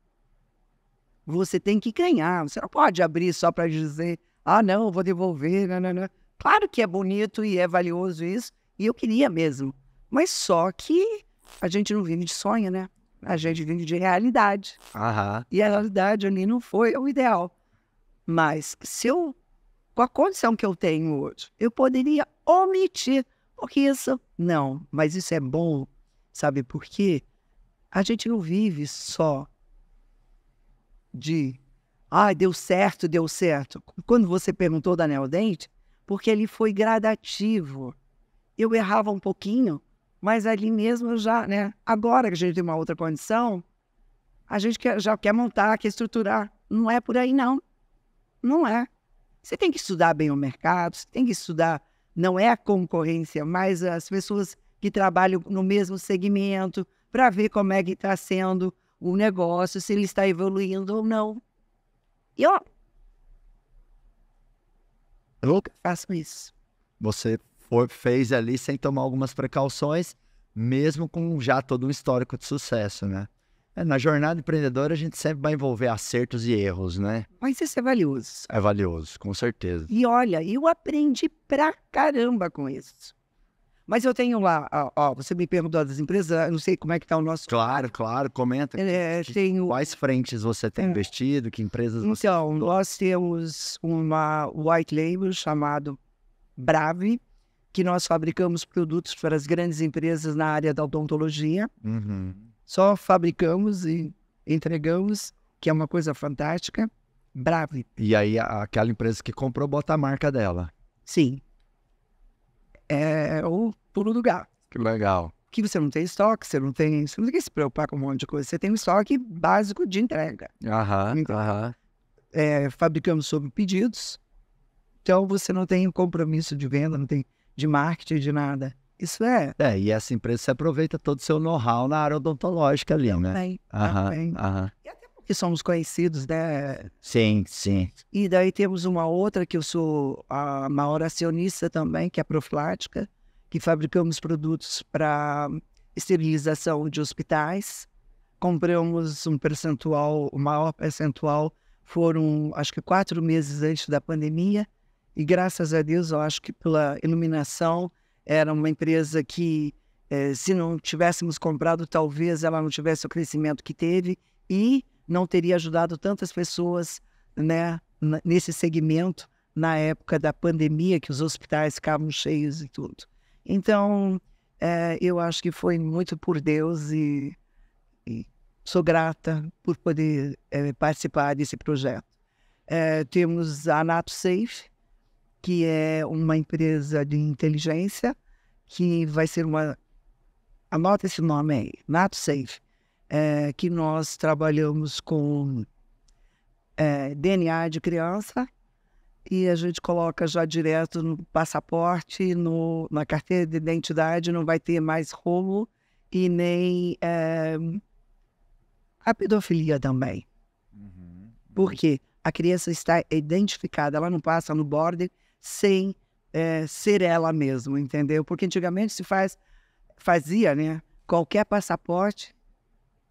Você tem que ganhar. Você não pode abrir só para dizer, Ah, não, vou devolver. Nanana. Claro que é bonito e é valioso isso. E eu queria mesmo. Mas só que a gente não vive de sonho, né? A gente vive de realidade. Aham. E a realidade ali não foi o ideal. Mas se eu, com a condição que eu tenho hoje, eu poderia omitir. Porque isso, não, mas isso é bom. Sabe por quê? A gente não vive só de, ai, deu certo, deu certo. Quando você perguntou da Neodent, porque ele foi gradativo. Eu errava um pouquinho, mas ali mesmo eu já, né? Agora que a gente tem uma outra condição, a gente já quer montar, quer estruturar. Não é por aí, não. Não é. Você tem que estudar bem o mercado, você tem que estudar, não é a concorrência, mas as pessoas que trabalham no mesmo segmento, para ver como é que está sendo o negócio, se ele está evoluindo ou não. E ó, eu faço isso. Você fez ali sem tomar algumas precauções, mesmo com já todo um histórico de sucesso, né? Na jornada empreendedora, a gente sempre vai envolver acertos e erros, né? Mas isso é valioso. É valioso, com certeza. E olha, eu aprendi pra caramba com isso. Mas eu tenho lá, ó, você me perguntou das empresas, eu não sei como é que tá o nosso... Claro, claro, comenta. Tenho... Quais frentes você tem investido, que empresas você... Então, nós temos uma white label chamado BRAV, que nós fabricamos produtos para as grandes empresas na área da odontologia. Uhum. Só fabricamos e entregamos, que é uma coisa fantástica. BRAV. E aí, aquela empresa que comprou, bota a marca dela. Sim. É o pulo do gato. Que legal. Que você não tem estoque, você não tem que se preocupar com um monte de coisa. Você tem um estoque básico de entrega. Aham, então, aham. Fabricamos sob pedidos. Então, você não tem compromisso de venda, não tem de marketing, de nada. Isso é. É, e essa empresa se aproveita todo o seu know-how na área odontológica ali, né? Também, também. Aham. E até porque somos conhecidos, né? Sim, sim. E daí temos uma outra que eu sou a maior acionista também, que é a Proflática, que fabricamos produtos para esterilização de hospitais. Compramos um percentual, o maior percentual, foram acho que 4 meses antes da pandemia. E graças a Deus, eu acho que pela iluminação, era uma empresa que, se não tivéssemos comprado, talvez ela não tivesse o crescimento que teve e não teria ajudado tantas pessoas, né, nesse segmento na época da pandemia, que os hospitais ficavam cheios e tudo. Então, eu acho que foi muito por Deus e sou grata por poder participar desse projeto. Temos a NatSafe, que é uma empresa de inteligência, que vai ser uma... Anota esse nome aí, NatSafe, que nós trabalhamos com DNA de criança e a gente coloca já direto no passaporte, na carteira de identidade, não vai ter mais rolo e nem a pedofilia também. Uhum. Por quê? A criança está identificada, ela não passa no border, sem ser ela mesma, entendeu? Porque antigamente se fazia, né, qualquer passaporte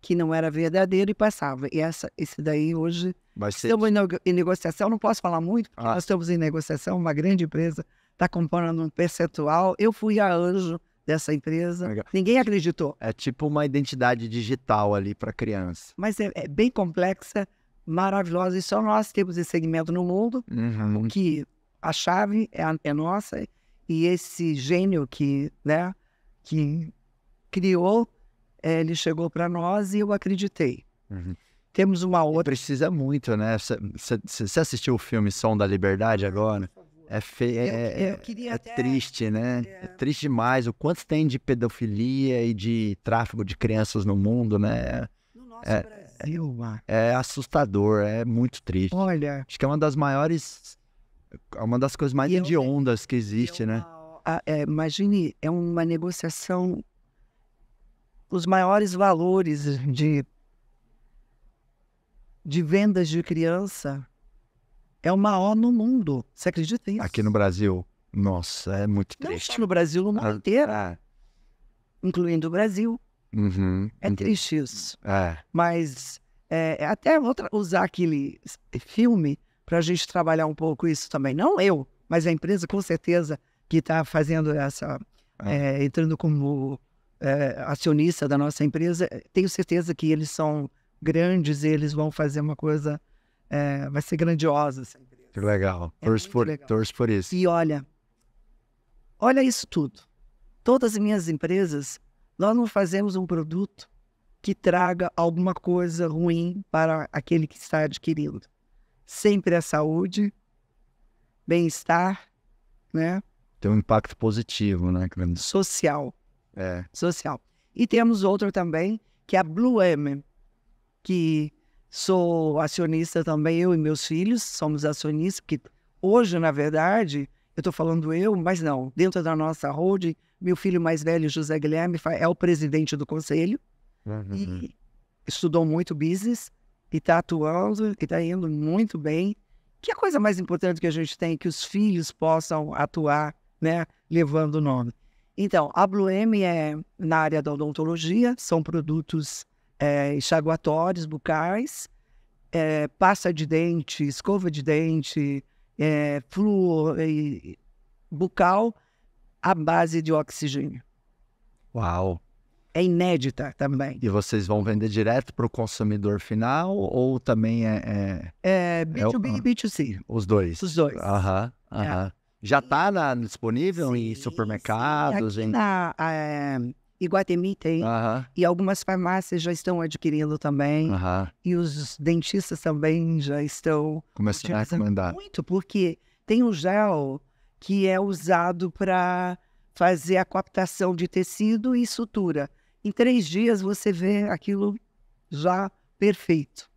que não era verdadeiro e passava. E esse daí hoje... Estamos em negociação, não posso falar muito, porque nós estamos em negociação, uma grande empresa está comprando um percentual. Eu fui a anjo dessa empresa, legal. Ninguém acreditou. É tipo uma identidade digital ali para criança. Mas é bem complexa, maravilhosa, e só nós temos esse segmento no mundo, uhum. Que... A chave é nossa e esse gênio que, né, que criou, ele chegou para nós e eu acreditei. Uhum. Temos uma outra... Precisa muito, né? Você assistiu o filme Som da Liberdade agora? É feio, é triste, né? É triste demais o quanto tem de pedofilia e de tráfico de crianças no mundo, né? No nosso Brasil, Marcos. É assustador, é muito triste. Olha... Acho que é uma das maiores... Uma das coisas mais hediondas que existe, né? Imagine, é uma negociação, os maiores valores de vendas de criança é o maior no mundo. Você acredita nisso? Aqui no Brasil, nossa, é muito triste. Não só no Brasil, no mundo inteiro, incluindo o Brasil. Uhum, é triste isso. Mas até vou usar aquele filme para a gente trabalhar um pouco isso também. Não eu, mas a empresa com certeza que está fazendo essa... entrando como acionista da nossa empresa, tenho certeza que eles são grandes e eles vão fazer uma coisa... vai ser grandiosa essa empresa. Que legal. Torço por isso. E olha isso tudo. Todas as minhas empresas, nós não fazemos um produto que traga alguma coisa ruim para aquele que está adquirindo. Sempre a saúde, bem-estar, né? Tem um impacto positivo, né? Social. É. Social. E temos outra também, que é a Blue M, que sou acionista também, eu e meus filhos somos acionistas, porque hoje, na verdade, eu estou falando eu, mas não. Dentro da nossa holding, meu filho mais velho, José Guilherme, é o presidente do conselho. Uhum. E estudou muito business e está atuando e está indo muito bem. Que é a coisa mais importante que a gente tem, que os filhos possam atuar, né, levando o nome. Então, a Blue M é na área da odontologia, são produtos enxaguatórios, bucais, pasta de dente, escova de dente, flúor bucal à base de oxigênio. Uau! É inédita também. E vocês vão vender direto para o consumidor final ou também é B2B e B2C. Os dois? Os dois. Aham, aham. Já está disponível em supermercados? Aqui na Iguatemi tem. Aham. E algumas farmácias já estão adquirindo também. Aham. E os dentistas também já estão... Começando a recomendar. Muito, porque tem um gel que é usado para fazer a coaptação de tecido e sutura. Em 3 dias você vê aquilo já perfeito.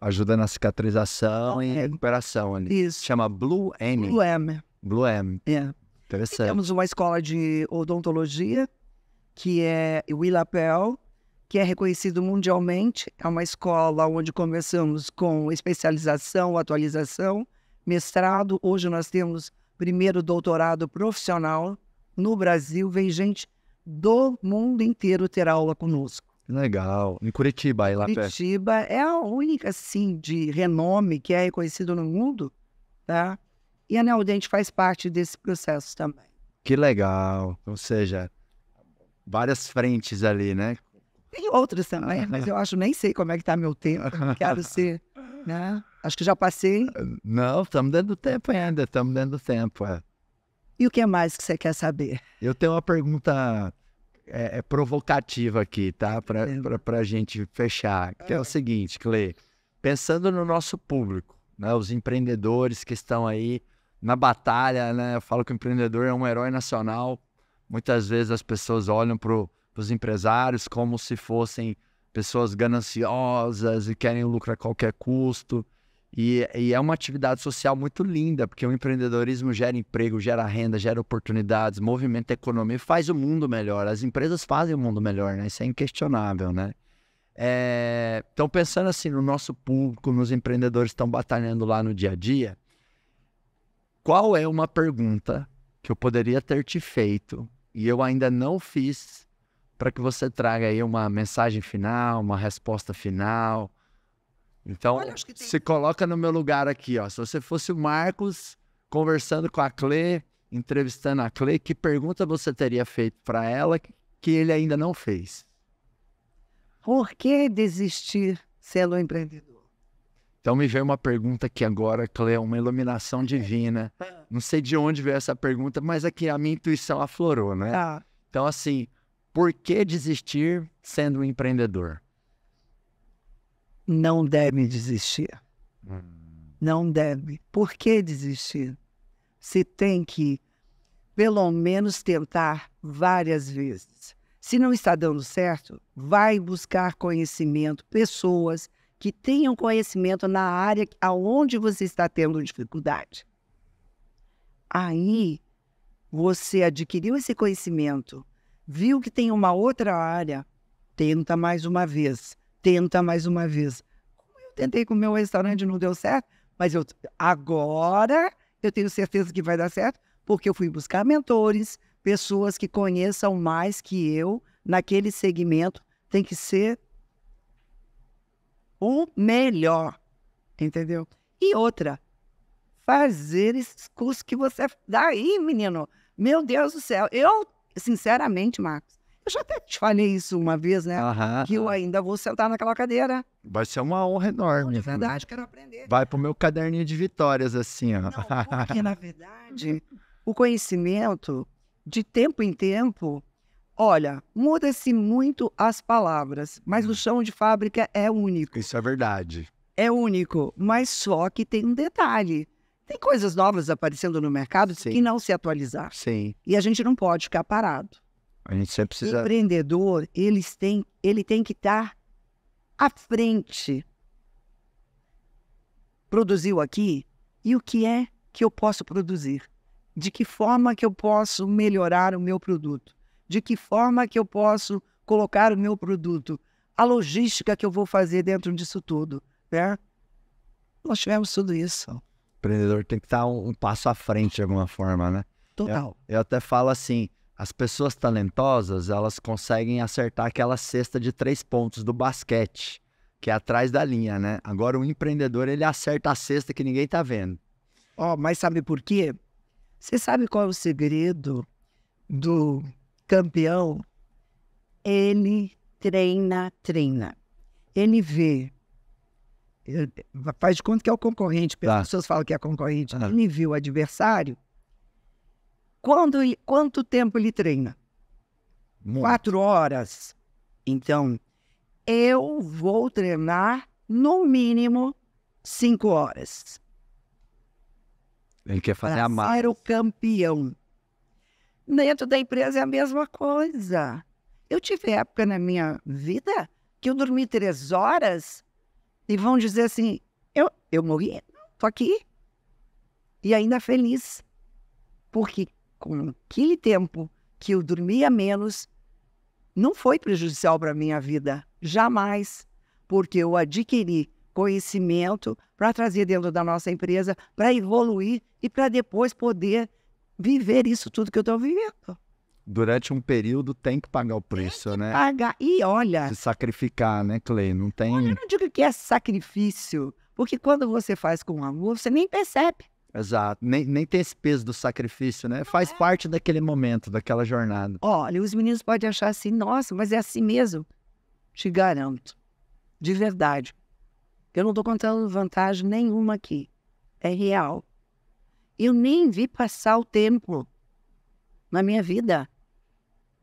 Ajuda na cicatrização e recuperação ali. Isso. Chama Blue M. Blue M. Blue M. É. Interessante. E temos uma escola de odontologia, que é Willapel, que é reconhecido mundialmente. É uma escola onde começamos com especialização, atualização, mestrado. Hoje nós temos primeiro doutorado profissional no Brasil. Vem gente do mundo inteiro ter aula conosco. Legal. Em Curitiba, aí lá perto. Curitiba é a única, assim, de renome que é reconhecida no mundo, tá? E a Neodent faz parte desse processo também. Que legal. Ou seja, várias frentes ali, né? Tem outras também, mas eu acho, nem sei como é que tá meu tempo. Quero ser, né? Acho que já passei. Não, estamos dentro do tempo ainda. Estamos dentro do tempo, E o que mais que você quer saber? Eu tenho uma pergunta... É provocativa aqui, tá? Para a gente fechar. Que é o seguinte, Clê. Pensando no nosso público, né? Os empreendedores que estão aí na batalha, né? Eu falo que o empreendedor é um herói nacional. Muitas vezes as pessoas olham para os empresários como se fossem pessoas gananciosas e querem lucro a qualquer custo. E é uma atividade social muito linda, porque o empreendedorismo gera emprego, gera renda, gera oportunidades, movimenta a economia, faz o mundo melhor. As empresas fazem o mundo melhor, né? Isso é inquestionável, né? Então, pensando assim no nosso público, nos empreendedores que estão batalhando lá no dia a dia, qual é uma pergunta que eu poderia ter te feito e eu ainda não fiz, para que você traga aí uma mensagem final, uma resposta final? Então, se coloca no meu lugar aqui, ó. Se você fosse o Marcus conversando com a Clê, entrevistando a Clê, que pergunta você teria feito para ela que ele ainda não fez? Por que desistir sendo empreendedor? Então me veio uma pergunta aqui agora, Clê, uma iluminação divina. Não sei de onde veio essa pergunta, mas aqui a minha intuição aflorou, né? Ah. Então assim, por que desistir sendo um empreendedor? Não deve desistir. Não deve. Por que desistir? Você tem que, pelo menos, tentar várias vezes. Se não está dando certo, vai buscar conhecimento, pessoas que tenham conhecimento na área aonde você está tendo dificuldade. Aí, você adquiriu esse conhecimento, viu que tem uma outra área, tenta mais uma vez. Tenta mais uma vez. Eu tentei com o meu restaurante, não deu certo, mas agora eu tenho certeza que vai dar certo, porque eu fui buscar mentores, pessoas que conheçam mais que eu naquele segmento. Tem que ser o melhor, entendeu? E outra, fazer esses cursos que você... Daí, menino, meu Deus do céu. Eu, sinceramente, Marcos, eu já até te falei isso uma vez, né? Uhum. Que eu ainda vou sentar naquela cadeira. Vai ser uma honra enorme. Na verdade, quero aprender. Vai pro meu caderninho de vitórias, assim, ó. Não, porque, na verdade, o conhecimento, de tempo em tempo, olha, muda-se muito as palavras, mas o chão de fábrica é único. Isso é verdade. É único, mas só que tem um detalhe. Tem coisas novas aparecendo no mercado que não se atualizar. Sim. E a gente não pode ficar parado. A gente sempre precisa... O empreendedor, ele tem que estar à frente. Produziu aqui, e o que é que eu posso produzir? De que forma que eu posso melhorar o meu produto? De que forma que eu posso colocar o meu produto? A logística que eu vou fazer dentro disso tudo, né? Nós tivemos tudo isso. O empreendedor tem que estar um passo à frente de alguma forma, né? Total. Eu até falo assim... As pessoas talentosas, elas conseguem acertar aquela cesta de 3 pontos do basquete, que é atrás da linha, né? Agora, o empreendedor, ele acerta a cesta que ninguém tá vendo. Ó, mas sabe por quê? Você sabe qual é o segredo do campeão? Ele treina. Ele vê. Faz de conta que é o concorrente. As pessoas falam que é concorrente. Ele viu o adversário. Quanto tempo ele treina? Muito. 4 horas. Então, eu vou treinar no mínimo 5 horas. Ele quer fazer a marca. Para ser o campeão. Dentro da empresa é a mesma coisa. Eu tive época na minha vida que eu dormi 3 horas e vão dizer assim, eu morri, tô aqui. E ainda feliz. Porque... com aquele tempo que eu dormia menos, não foi prejudicial para a minha vida, jamais, porque eu adquiri conhecimento para trazer dentro da nossa empresa, para evoluir e para depois poder viver isso tudo que eu estou vivendo. Durante um período tem que pagar o preço, né? Pagar, e olha... Se sacrificar, né, Clay? Não tem... Olha, eu não digo que é sacrifício, porque quando você faz com amor, você nem percebe. Exato. Nem tem esse peso do sacrifício, né? Faz parte daquele momento, daquela jornada. Olha, os meninos podem achar assim, nossa, mas é assim mesmo. Te garanto, de verdade. Eu não estou contando vantagem nenhuma aqui. É real. Eu nem vi passar o tempo na minha vida.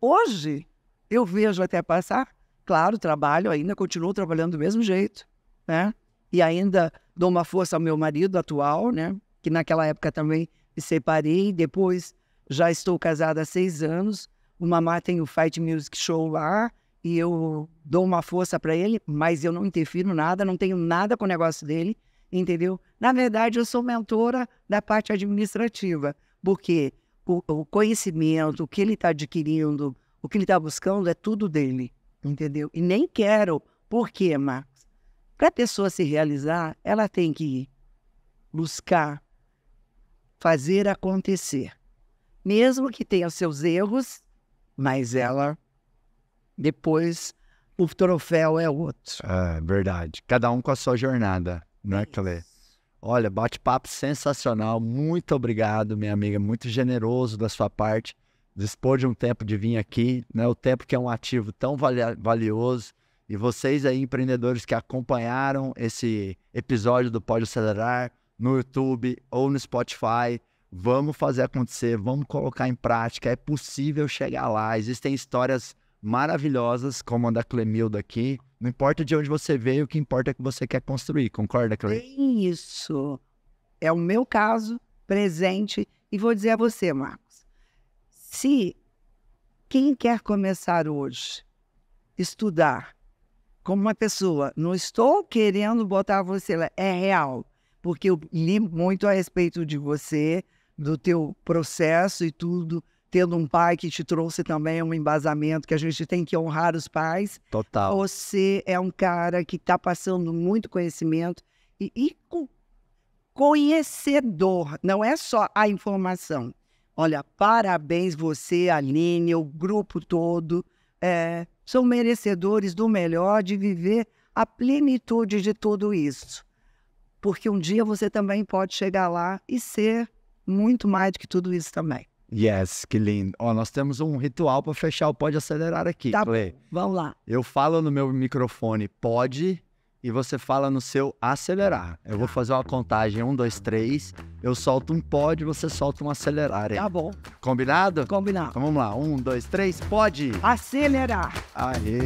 Hoje, eu vejo até passar. Claro, trabalho ainda, continuo trabalhando do mesmo jeito, né? E ainda dou uma força ao meu marido atual, né? Que naquela época também me separei, depois já estou casada há 6 anos, o Mamá tem o Fight Music Show lá, e eu dou uma força para ele, mas eu não interfiro nada, não tenho nada com o negócio dele, entendeu? Na verdade, eu sou mentora da parte administrativa, porque o conhecimento, o que ele está adquirindo, o que ele está buscando é tudo dele, entendeu? E nem quero, por quê, Marcos? Para a pessoa se realizar, ela tem que buscar, fazer acontecer, mesmo que tenha os seus erros, mas ela, depois, o troféu é outro. É verdade, cada um com a sua jornada, não é, Clê? Olha, bate-papo sensacional, muito obrigado, minha amiga, muito generoso da sua parte, dispor de um tempo de vir aqui, né? O tempo que é um ativo tão valioso, e vocês aí, empreendedores que acompanharam esse episódio do Pode Acelerar, no YouTube ou no Spotify, vamos fazer acontecer, vamos colocar em prática, é possível chegar lá, existem histórias maravilhosas, como a da Clemilda aqui, não importa de onde você veio, o que importa é que você quer construir, concorda, Clemilda? Isso, é o meu caso presente, e vou dizer a você, Marcos, se quem quer começar hoje, estudar, como uma pessoa, não estou querendo botar você lá, é real, porque eu li muito a respeito de você, do teu processo e tudo, tendo um pai que te trouxe também um embasamento que a gente tem que honrar os pais. Total. Você é um cara que está passando muito conhecimento e conhecedor, não é só a informação. Olha, parabéns você, Aline, o grupo todo, são merecedores do melhor, de viver a plenitude de tudo isso. Porque um dia você também pode chegar lá e ser muito mais do que tudo isso também. Yes, que lindo. Ó, nós temos um ritual para fechar o Pode Acelerar aqui. Tá, vamos lá. Eu falo no meu microfone pode e você fala no seu acelerar. Eu vou fazer uma contagem, 1, 2, 3. Eu solto um pode, você solta um acelerar. Hein? Tá bom. Combinado? Combinado. Então vamos lá, 1, 2, 3, pode. Acelerar. Aê.